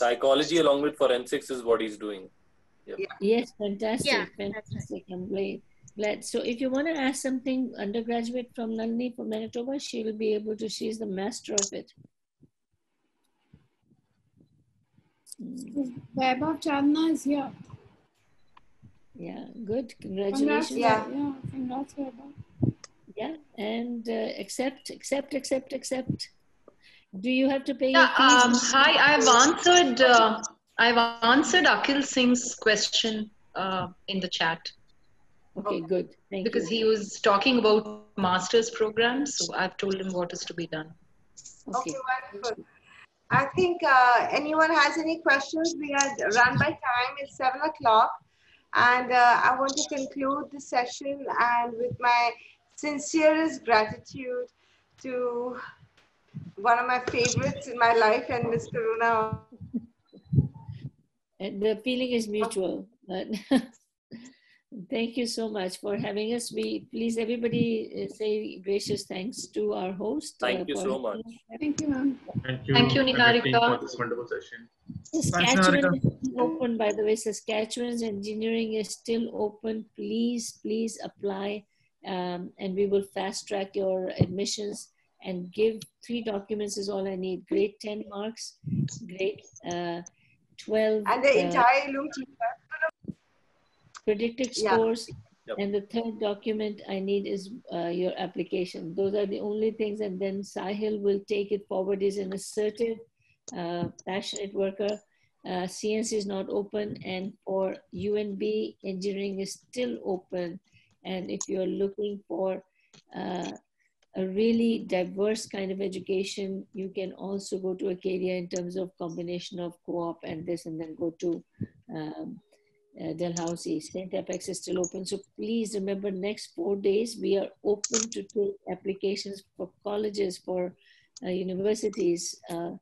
Psychology along with forensics is what he's doing. Yep. Yeah. Yes, fantastic, yeah, fantastic. Right. I'm glad. glad. So if you want to ask something undergraduate from Nalini from Manitoba, she will be able to, she's the master of it. Vibhav Chandna is here. Yeah, good. Congratulations. Yeah, yeah, congrats, yeah, and uh, accept, accept, accept, accept. Do you have to pay? Yeah, um, hi, I've answered. Uh, I've answered Akhil Singh's question uh, in the chat. Okay, good. Thank because you. He was talking about master's programs, so I've told him what is to be done. Okay, okay, wonderful. I think uh, anyone has any questions? We are run by time. It's seven o'clock. And uh, I want to conclude the session and with my sincerest gratitude to one of my favorites in my life and Miz Karuna. And the feeling is mutual. But thank you so much for having us. We please everybody say gracious thanks to our host. Thank uh, you so much. Thank you, ma'am. Thank you, thank you, Niharika, for this wonderful session. Saskatchewan is open, by the way. Saskatchewan's engineering is still open. Please, please apply, um, and we will fast track your admissions and give three documents is all I need. Grade ten marks, grade uh, twelve, and the entire uh, predicted scores. Yeah. Yep. And the third document I need is uh, your application. Those are the only things, and then Sahil will take it forward. He's an assertive, uh, passionate worker. Uh, C N C is not open, and for U N B, engineering is still open. And if you're looking for uh, a really diverse kind of education, you can also go to Acadia in terms of combination of co-op and this, and then go to um, uh, Dalhousie. Saint F X is still open. So please remember, next four days, we are open to take applications for colleges, for uh, universities. Uh,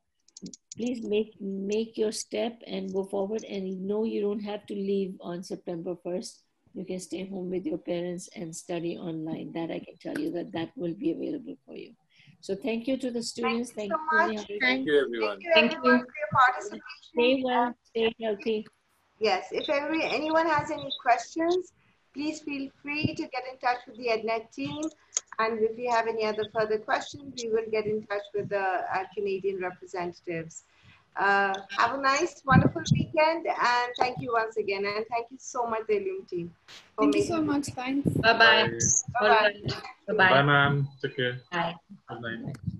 Please make make your step and go forward, and no, you don't have to leave on September first. You can stay home with your parents and study online. That I can tell you that that will be available for you. So thank you to the students. Thank you so much. Thank you, everyone. Thank you for your participation. Stay well, stay healthy. Yes, if every, anyone has any questions, please feel free to get in touch with the EdNet team. And if you have any other further questions, we will get in touch with the uh, Canadian representatives. Uh, have a nice, wonderful weekend. And thank you once again. And thank you so much, the Illum team. Thank you so much. Thanks. Bye-bye. Bye-bye. Bye, ma'am. Take care. Bye. Good night.